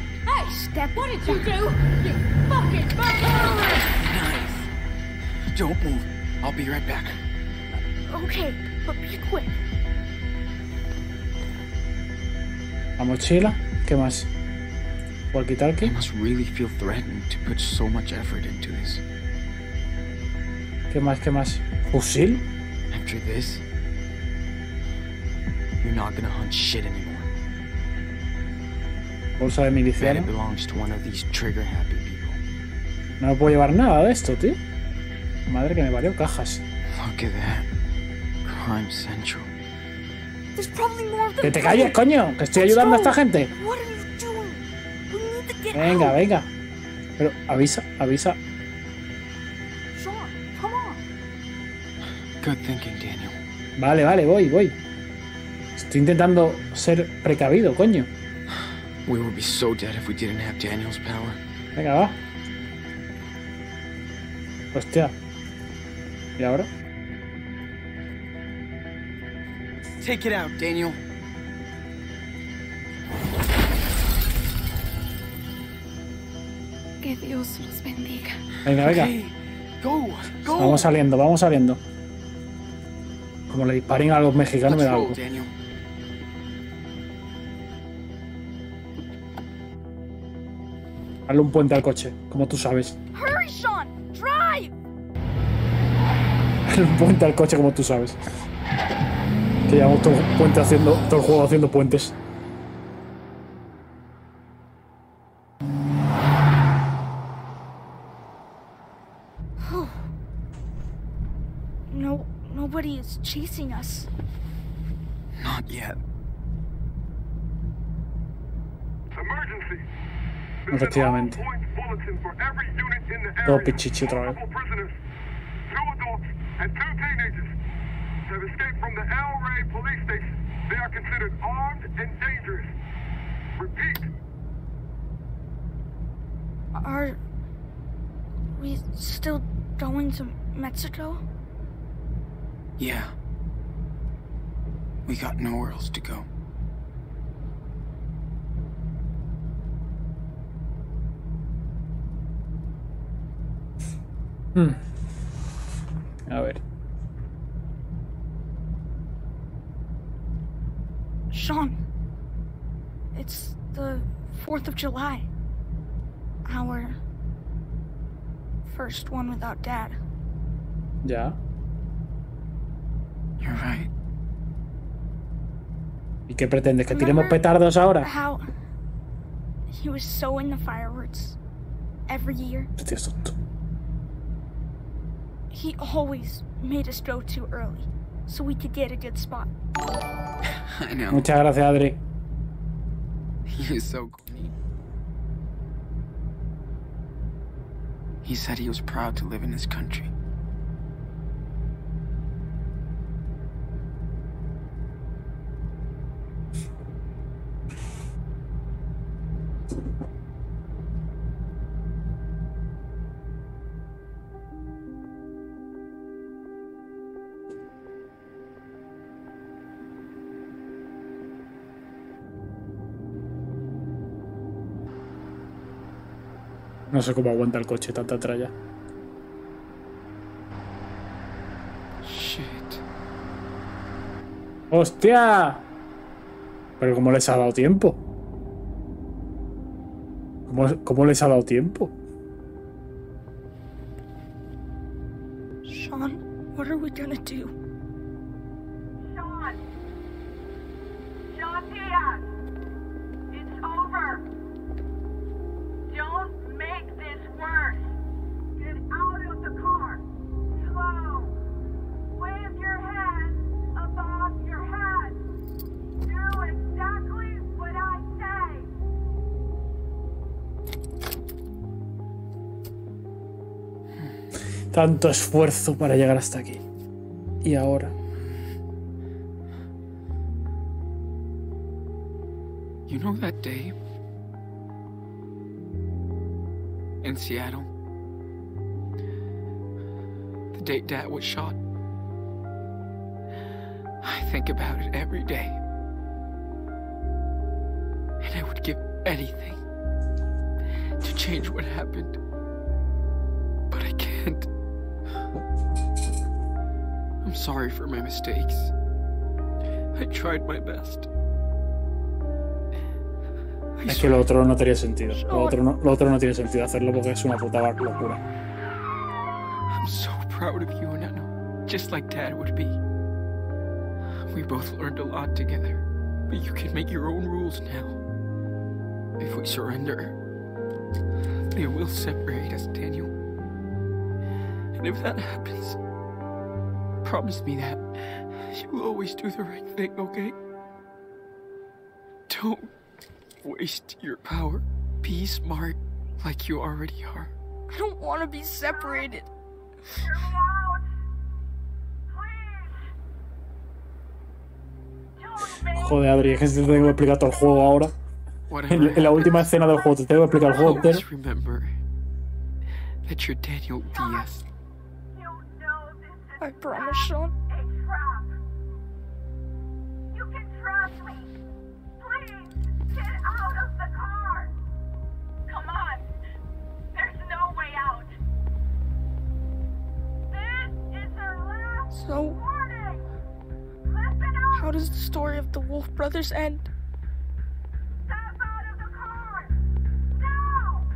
Step. What did you do? You fucking murderer! Nice. Don't move. I'll be right back. Okay, but be quick. La mochila, ¿qué más? Walkie-talkie. You must really feel threatened to put so much effort into this. ¿Qué más? ¿Qué más? Fusil. After this, you're not gonna hunt shit anymore. Bolsa de miliciano. It belongs to one of these trigger-happy people. No puedo llevar nada de esto, tío. Madre que me valió cajas. Look at that. Crime Central. There's probably more of them. Que te calles, coño, que estoy ayudando a esta gente. What are you doing? We need to get out. Venga. Pero avisa. Sean, come on. Good thinking, Daniel. Vale, voy. Estoy intentando ser precavido, coño. We would be so dead if we didn't have Daniel's power. Venga, va. Hostia. ¿Y ahora? Take it out, Daniel. Que Dios los bendiga. Venga. Okay. Go. Vamos saliendo. Como le disparen a los mexicanos me da algo. Hazle un puente al coche, como tú sabes. Hazle un puente al coche, como tú sabes. Que llevamos todo el puente haciendo, todo el juego haciendo puentes. Nobody is chasing us. Not yet. Emergency. Efectivamente. Todo pichichi otra vez. Are we still going to Mexico? Yeah. We got nowhere else to go. A ver. Sean, it's the 4th of July. Our first one without Dad. Yeah. You're right. ¿Y qué pretendes? ¿Que tiremos petardos ahora? How he was so into fireworks every year. He always made us go too early, so we could get a good spot. I know. Muchas gracias, Adri. He is so cool. He said he was proud to live in his country. No sé cómo aguanta el coche tanta tralla. Shit. ¡Hostia! Pero ¿cómo les ha dado tiempo? ¿Cómo les ha dado tiempo? Sean, what are we gonna do? Sean. Sean Diaz. It's over. Don't make this worse. Get out of the car. Slow. Wave your hand above your head. Do exactly what I say. Tanto esfuerzo para llegar hasta aquí. Y ahora. You know that day in Seattle, the day Dad was shot? I think about it every day, and I would give anything to change what happened, but I can't. I'm sorry for my mistakes. I tried my best. Es que lo otro no tenía sentido. Lo otro no tiene sentido hacerlo porque es una puta locura. I'm so proud of you, and I know, just like Dad would be. We both learned a lot together, but you can make your own rules now. If we surrender, they will separate us, Daniel. And if that happens, promise me that you will always do the right thing, okay? Don't waste your power. Be smart like you already are. I don't want to be separated. Get me out. Please. Joder, Adri, es que te tengo que explicar todo el juego ahora. En la última escena del juego te tengo que explicar el juego entero. Remember that you're Daniel Diaz. I promise, Sean. You can trust me. Get out of the car! Come on! There's no way out! This is our last warning! how does the story of the Wolf Brothers end? Step out of the car! Now!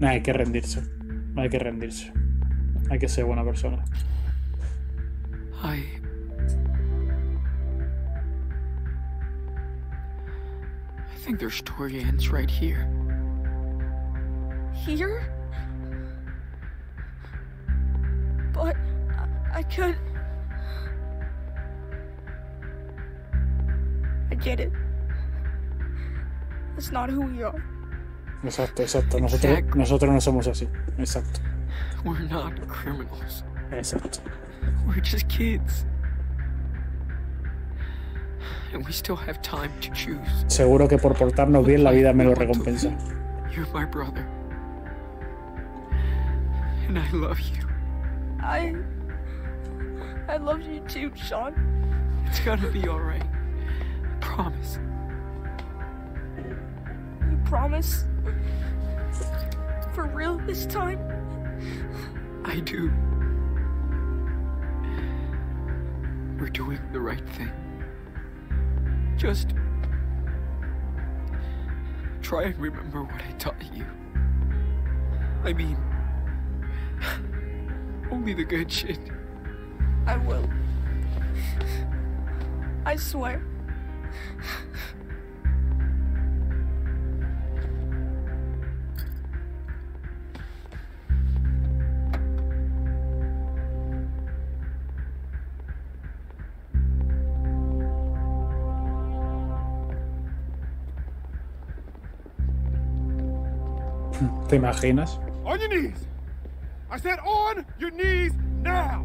No hay que rendirse. No hay que rendirse. Hay que ser buena persona. I think their story ends right here. Here? But I could... I get it. That's not who we are. Exacto, exacto. Nosotros no somos así. Exacto. We're not criminals. Exacto. We're just kids. And we still have time to choose. Seguro que por portarnos bien la vida me lo recompensa. You're my brother. And I love you. I love you too, Sean. It's gonna be alright. I promise. You promise? For real this time? I do. We're doing the right thing. Just try and remember what I taught you. I mean, only the good shit. I will. I swear. ¿Te imaginas? On your knees. I said on your knees now.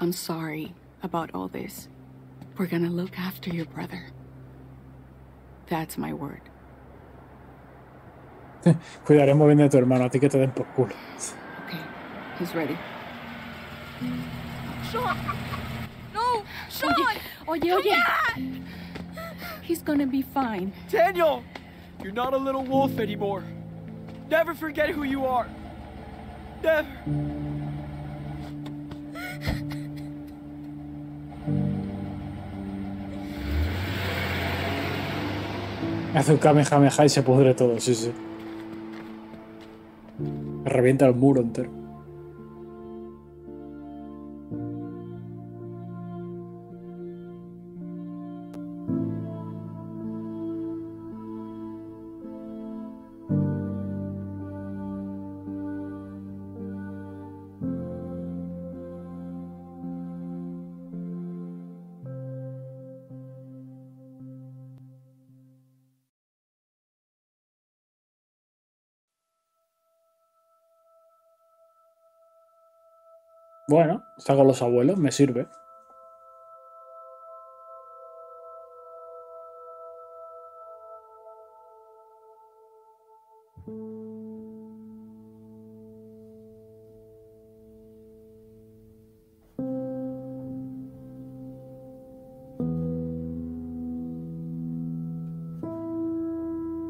I'm sorry about all this. We're gonna look after your brother. That's my word. Cuidaremos bien de tu hermano, a ti que te den por culo. Okay, he's ready. Sean! No! Sean! Oye. He's gonna be fine. Daniel! You're not a little wolf anymore. Never forget who you are. Never. Hace un kamehameha y se pudre todo, sí, sí. Revienta el muro entero. Bueno, está con los abuelos, me sirve.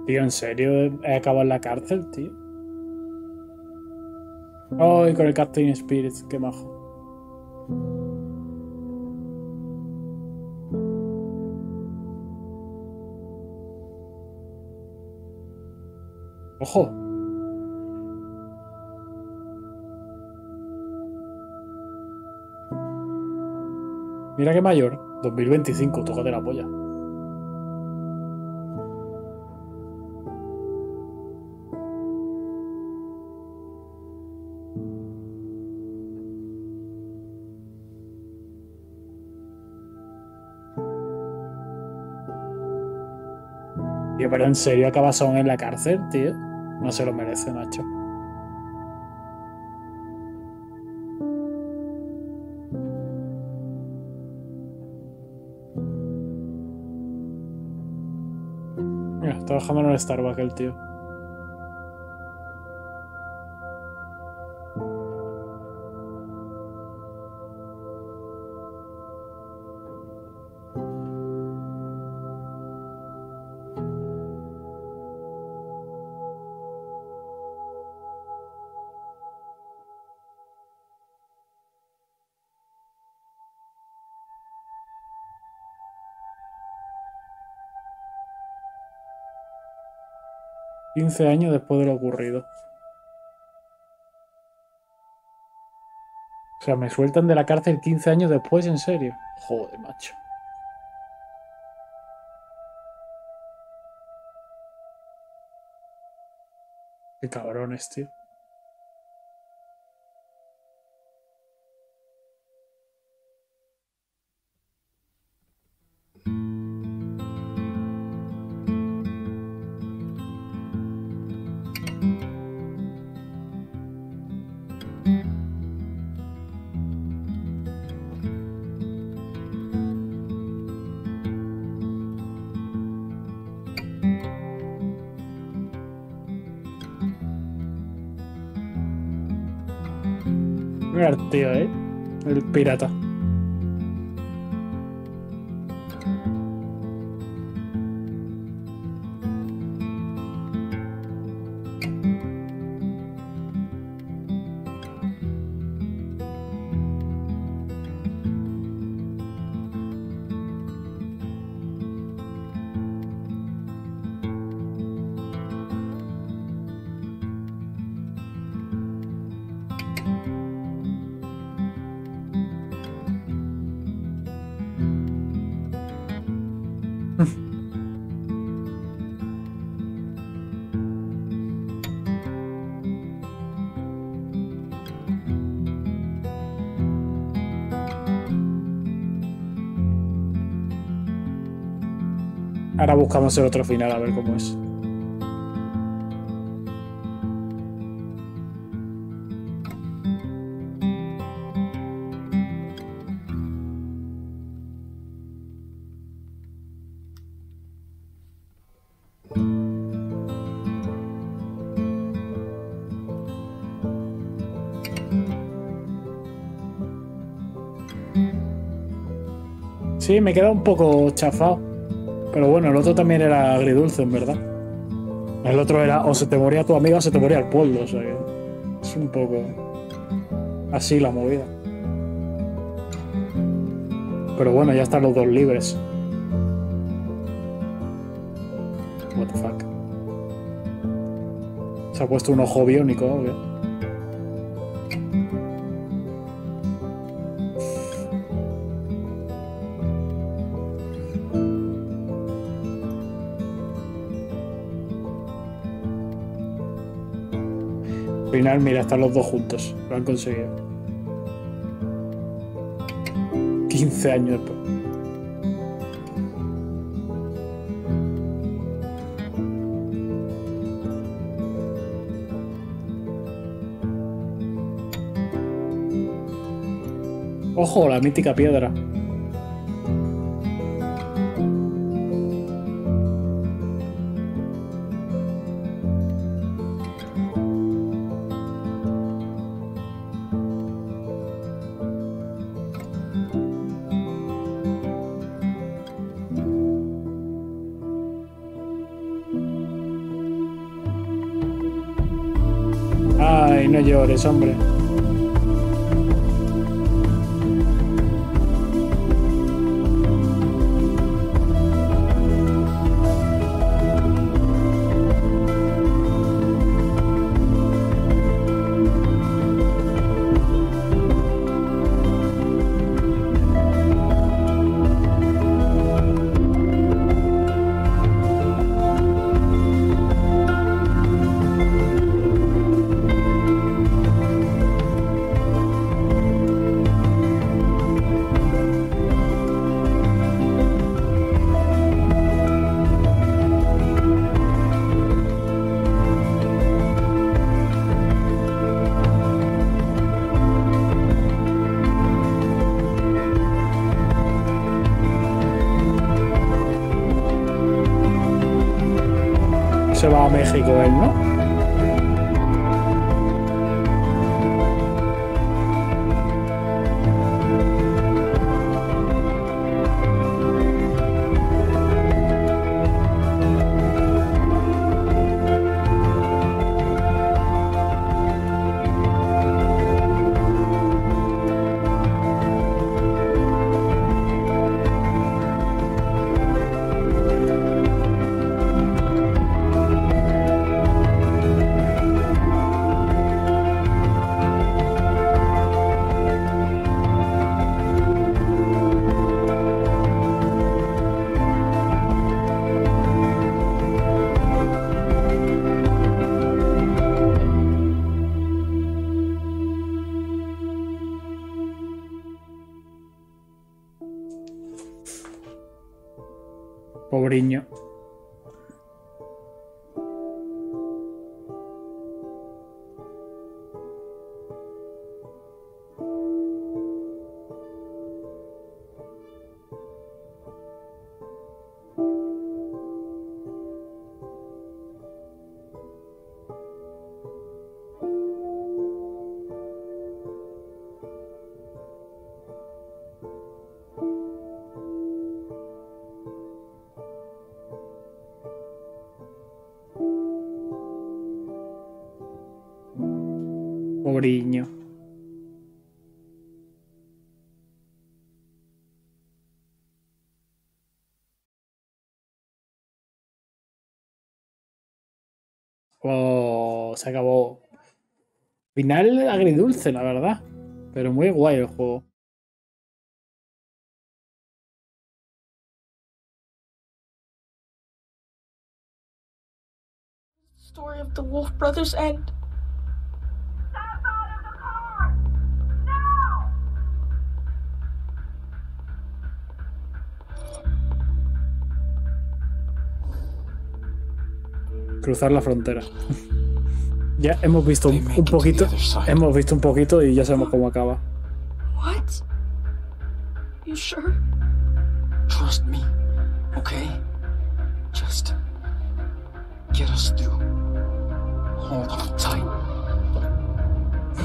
Tío, ¿en serio he acabado en la cárcel, tío? Ay, con el Captain Spirit, qué majo. ¡Ojo! Mira qué mayor. 2025, tócate la polla. Tío, pero en serio acabas aún en la cárcel, tío. No se lo merece, Nacho. Mira, está bajando en el Starbucks el tío. 15 años después de lo ocurrido. O sea, me sueltan de la cárcel 15 años después, ¿en serio? Joder, macho. Qué cabrones, tío. Tío, ¿eh? El pirata. Ahora buscamos el otro final, a ver cómo es. Sí, me queda un poco chafado. Pero bueno, el otro también era agridulce, en verdad. El otro era o se te moría tu amiga o se te moría el pueblo, o sea que es un poco así la movida. Pero bueno, ya están los dos libres. What the fuck. Se ha puesto un ojo biónico, obvio. Al final, mira, están los dos juntos. Lo han conseguido. 15 años después. Ojo, la mítica piedra. Hombre, se va a México él, ¿no? Pobreño. Oh, se acabó. Final agridulce, la verdad. Pero muy guay el juego. Story of the Wolf Brothers end. Cruzar la frontera. Ya hemos visto un poquito. Hemos visto un poquito y ya sabemos cómo acaba. What? You sure? Trust me, okay? Just get us through. Hold on tight. Oh,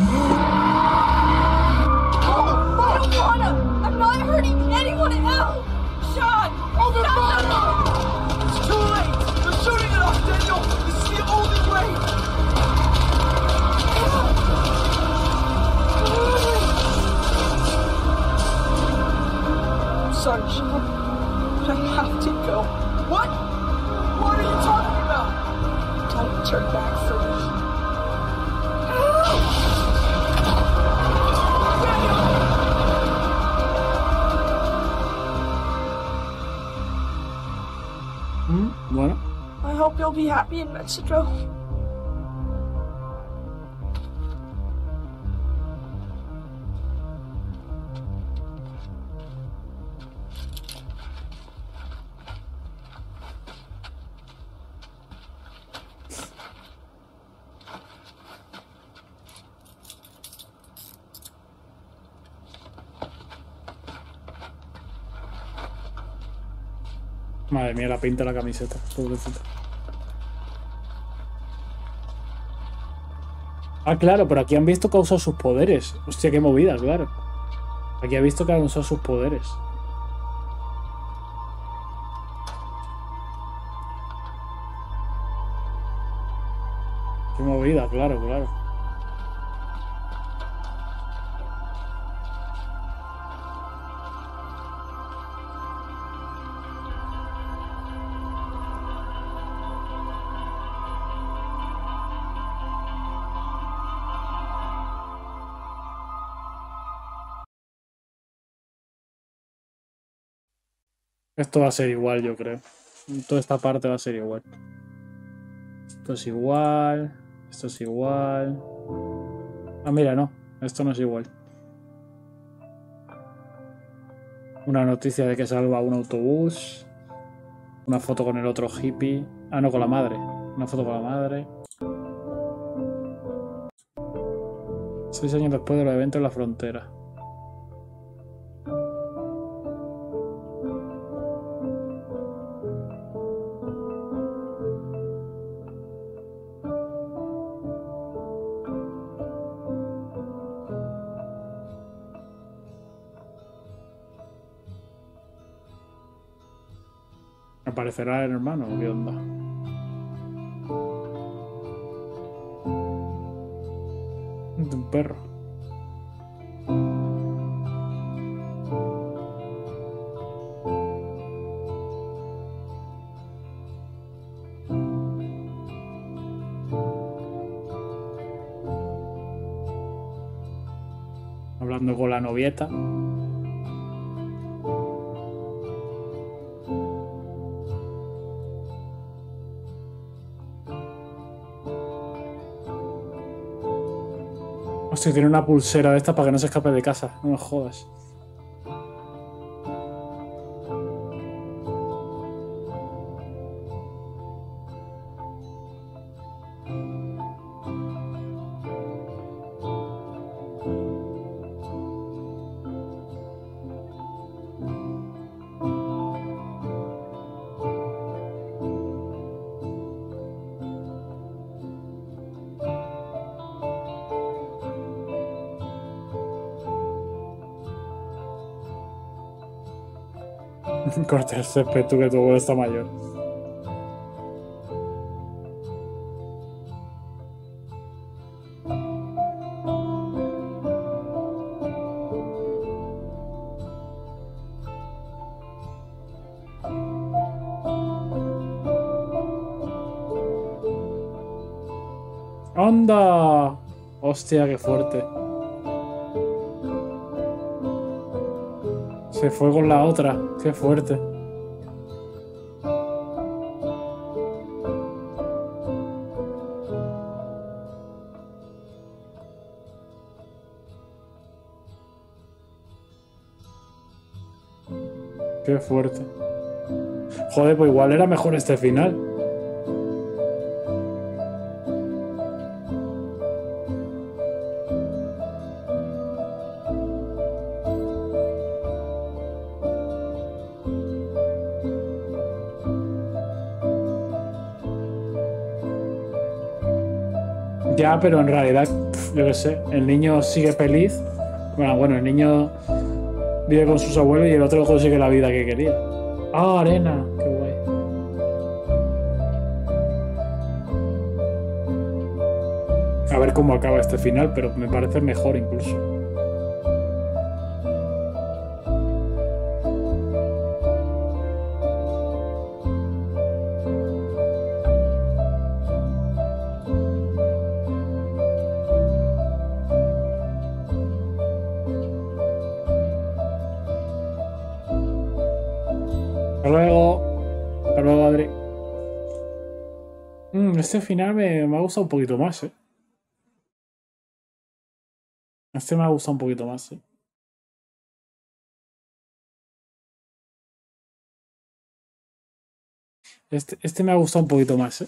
Madonna! I'm not hurting anyone else. Sean, over bottom. It's too late. They're shooting at us, Daniel. This is the only way. I'm sorry, Sean, but I have to go. What? What are you talking about? Don't turn back for me. Bueno. I hope you'll be happy in Mexico. Madre mía, la pinta de la camiseta, pobrecita. Ah, claro, pero aquí han visto que ha usado sus poderes. Hostia, qué movida, claro. Aquí ha visto que han usado sus poderes. Qué movida, claro, claro. Esto va a ser igual, yo creo. Toda esta parte va a ser igual. Esto es igual. Esto es igual. Ah, mira, no. Esto no es igual. Una noticia de que salva un autobús. Una foto con el otro hippie. Ah, no, con la madre. Una foto con la madre. 6 años después del evento en la frontera. ¿Aparecerá el hermano? ¿Qué onda? De un perro. Hablando con la novieta. Si tiene una pulsera de estas para que no se escape de casa, no me jodas. Corta el césped, tú que tu abuelo está mayor. ¡Onda! Hostia, qué fuerte. Se fue con la otra, qué fuerte. Qué fuerte. Joder, pues igual era mejor este final. Ya, pero en realidad, yo qué sé, el niño sigue feliz. Bueno, el niño vive con sus abuelos y el otro consigue la vida que quería. ¡Ah, arena! ¡Qué guay! A ver cómo acaba este final, pero me parece mejor incluso. Hasta luego, Adri. Este final me ha gustado un poquito más, ¿eh? Este me ha gustado un poquito más, ¿eh? Este me ha gustado un poquito más, ¿eh?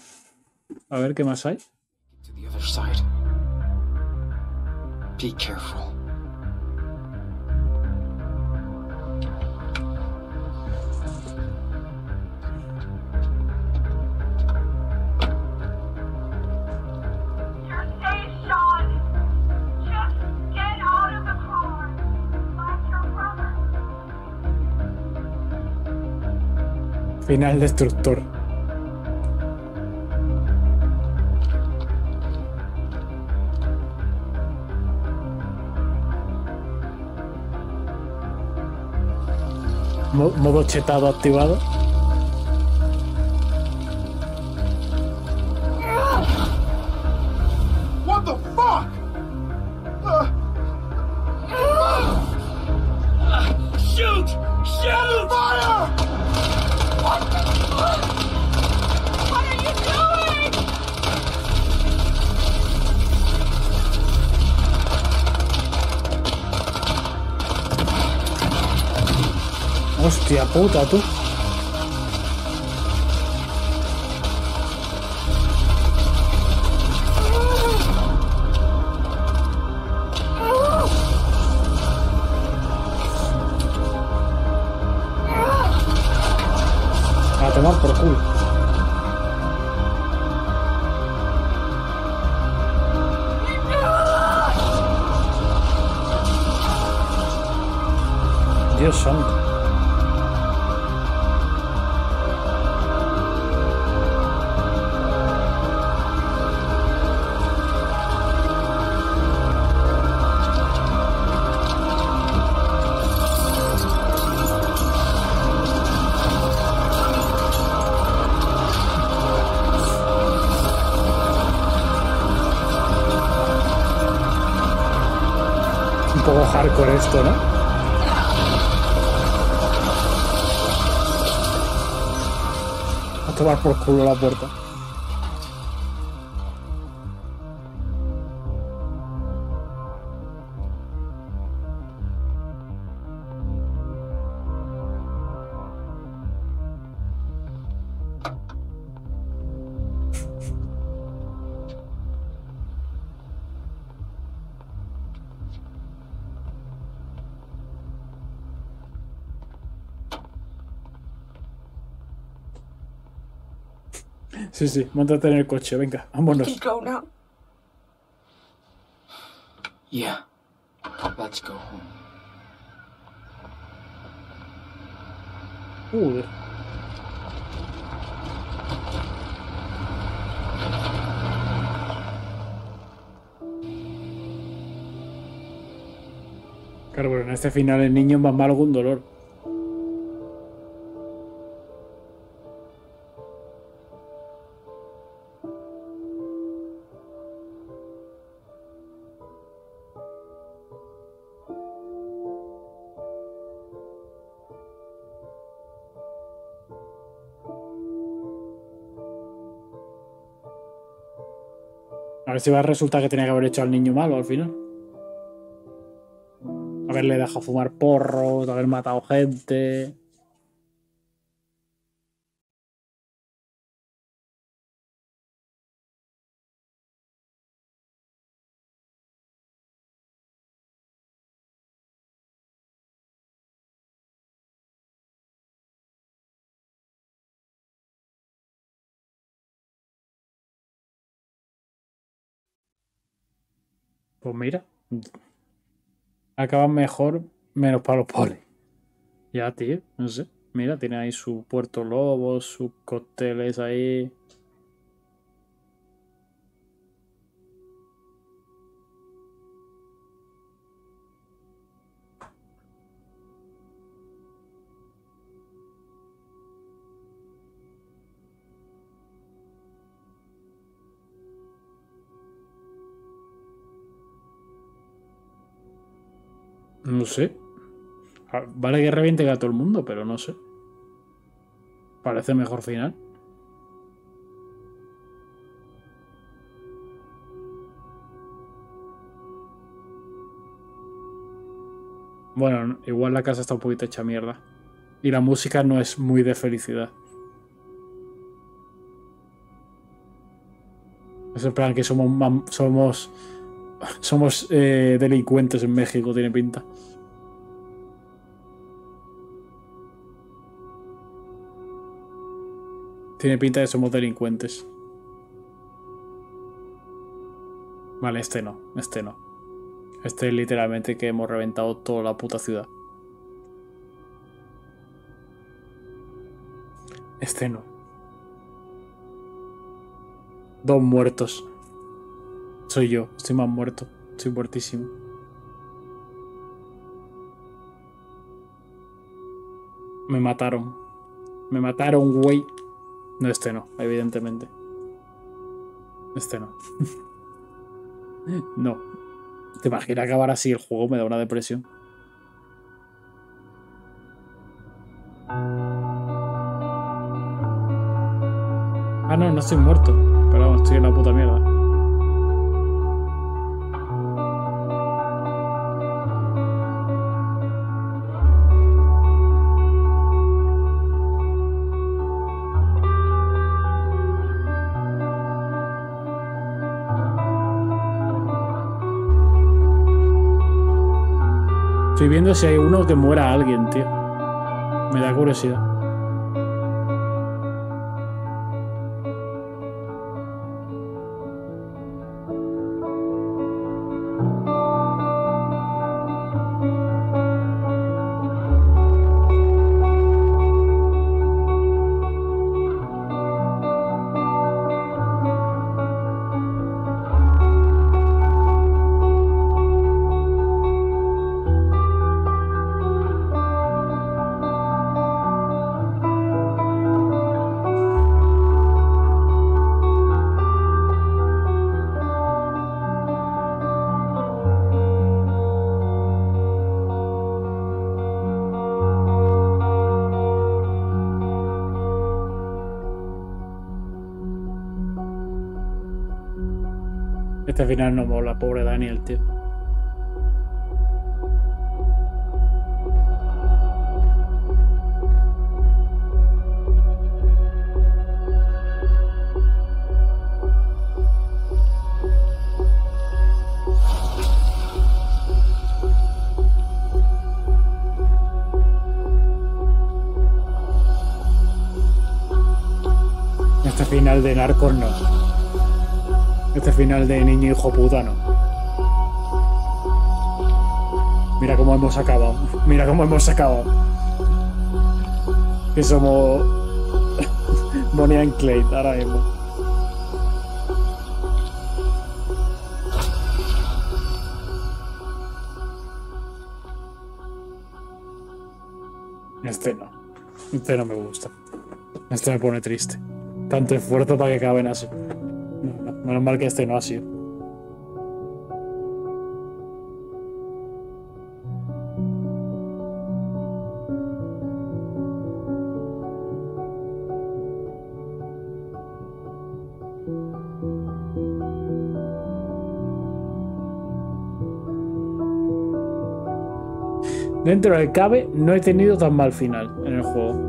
A ver qué más hay. Be careful. Final destructor. Modo chetado activado. Hostia puta, tú. A tomar por culo. Dios santo. Hardcore esto, ¿no? A tomar por culo la puerta. Sí, montate en el coche, venga, vámonos. ¿Puedo ir ahora? Sí, vamos a casa. Ooh. Claro, pero en este final el niño es más malo que un dolor. A ver si va a resultar que tenía que haber hecho al niño malo al final. Haberle dejado fumar porros, haber matado gente. Pues mira, acaban mejor, menos para los polis. Ya, tío, no sé. Mira, tiene ahí su Puerto Lobos, sus cócteles ahí. No sé. Vale que reviente a todo el mundo, pero no sé. Parece mejor final. Bueno, igual la casa está un poquito hecha mierda. Y la música no es muy de felicidad. Es en plan que somos delincuentes en México, tiene pinta. Tiene pinta de que somos delincuentes. Vale, este no, este no. Este es literalmente que hemos reventado toda la puta ciudad. Este no. 2 muertos. Soy yo, estoy más muerto, estoy muertísimo. Me mataron, güey. No, este no, evidentemente. Este no. No. ¿Te imaginas acabar así el juego? Me da una depresión. Ah, no, no estoy muerto. Pero estoy en la puta mierda. Estoy viendo si hay uno que muera a alguien, tío. Me da curiosidad. Este final no mola, pobre Daniel, tío. Este final de Narcos no. Este final de niño hijo puta no. Mira cómo hemos acabado. Mira cómo hemos acabado. Και somos Bonnie and Clyde ahora mismo. Este no me gusta. Este me pone triste. Tanto esfuerzo para que caben así. Menos mal que este no ha sido. Dentro del cabe no he tenido tan mal final en el juego.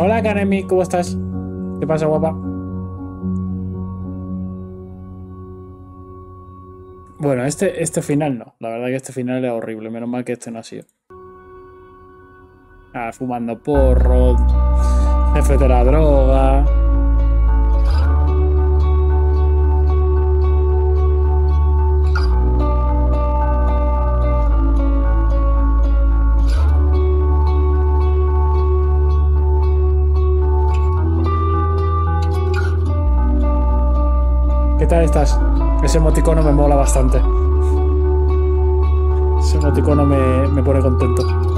Hola, Kanemi, ¿cómo estás? ¿Qué pasa, guapa? Bueno, este final no. La verdad que este final era horrible. Menos mal que este no ha sido. Ah, fumando porro, jefe de la droga. ¿Qué tal estás? Ese emoticono me mola bastante. Ese emoticono me pone contento.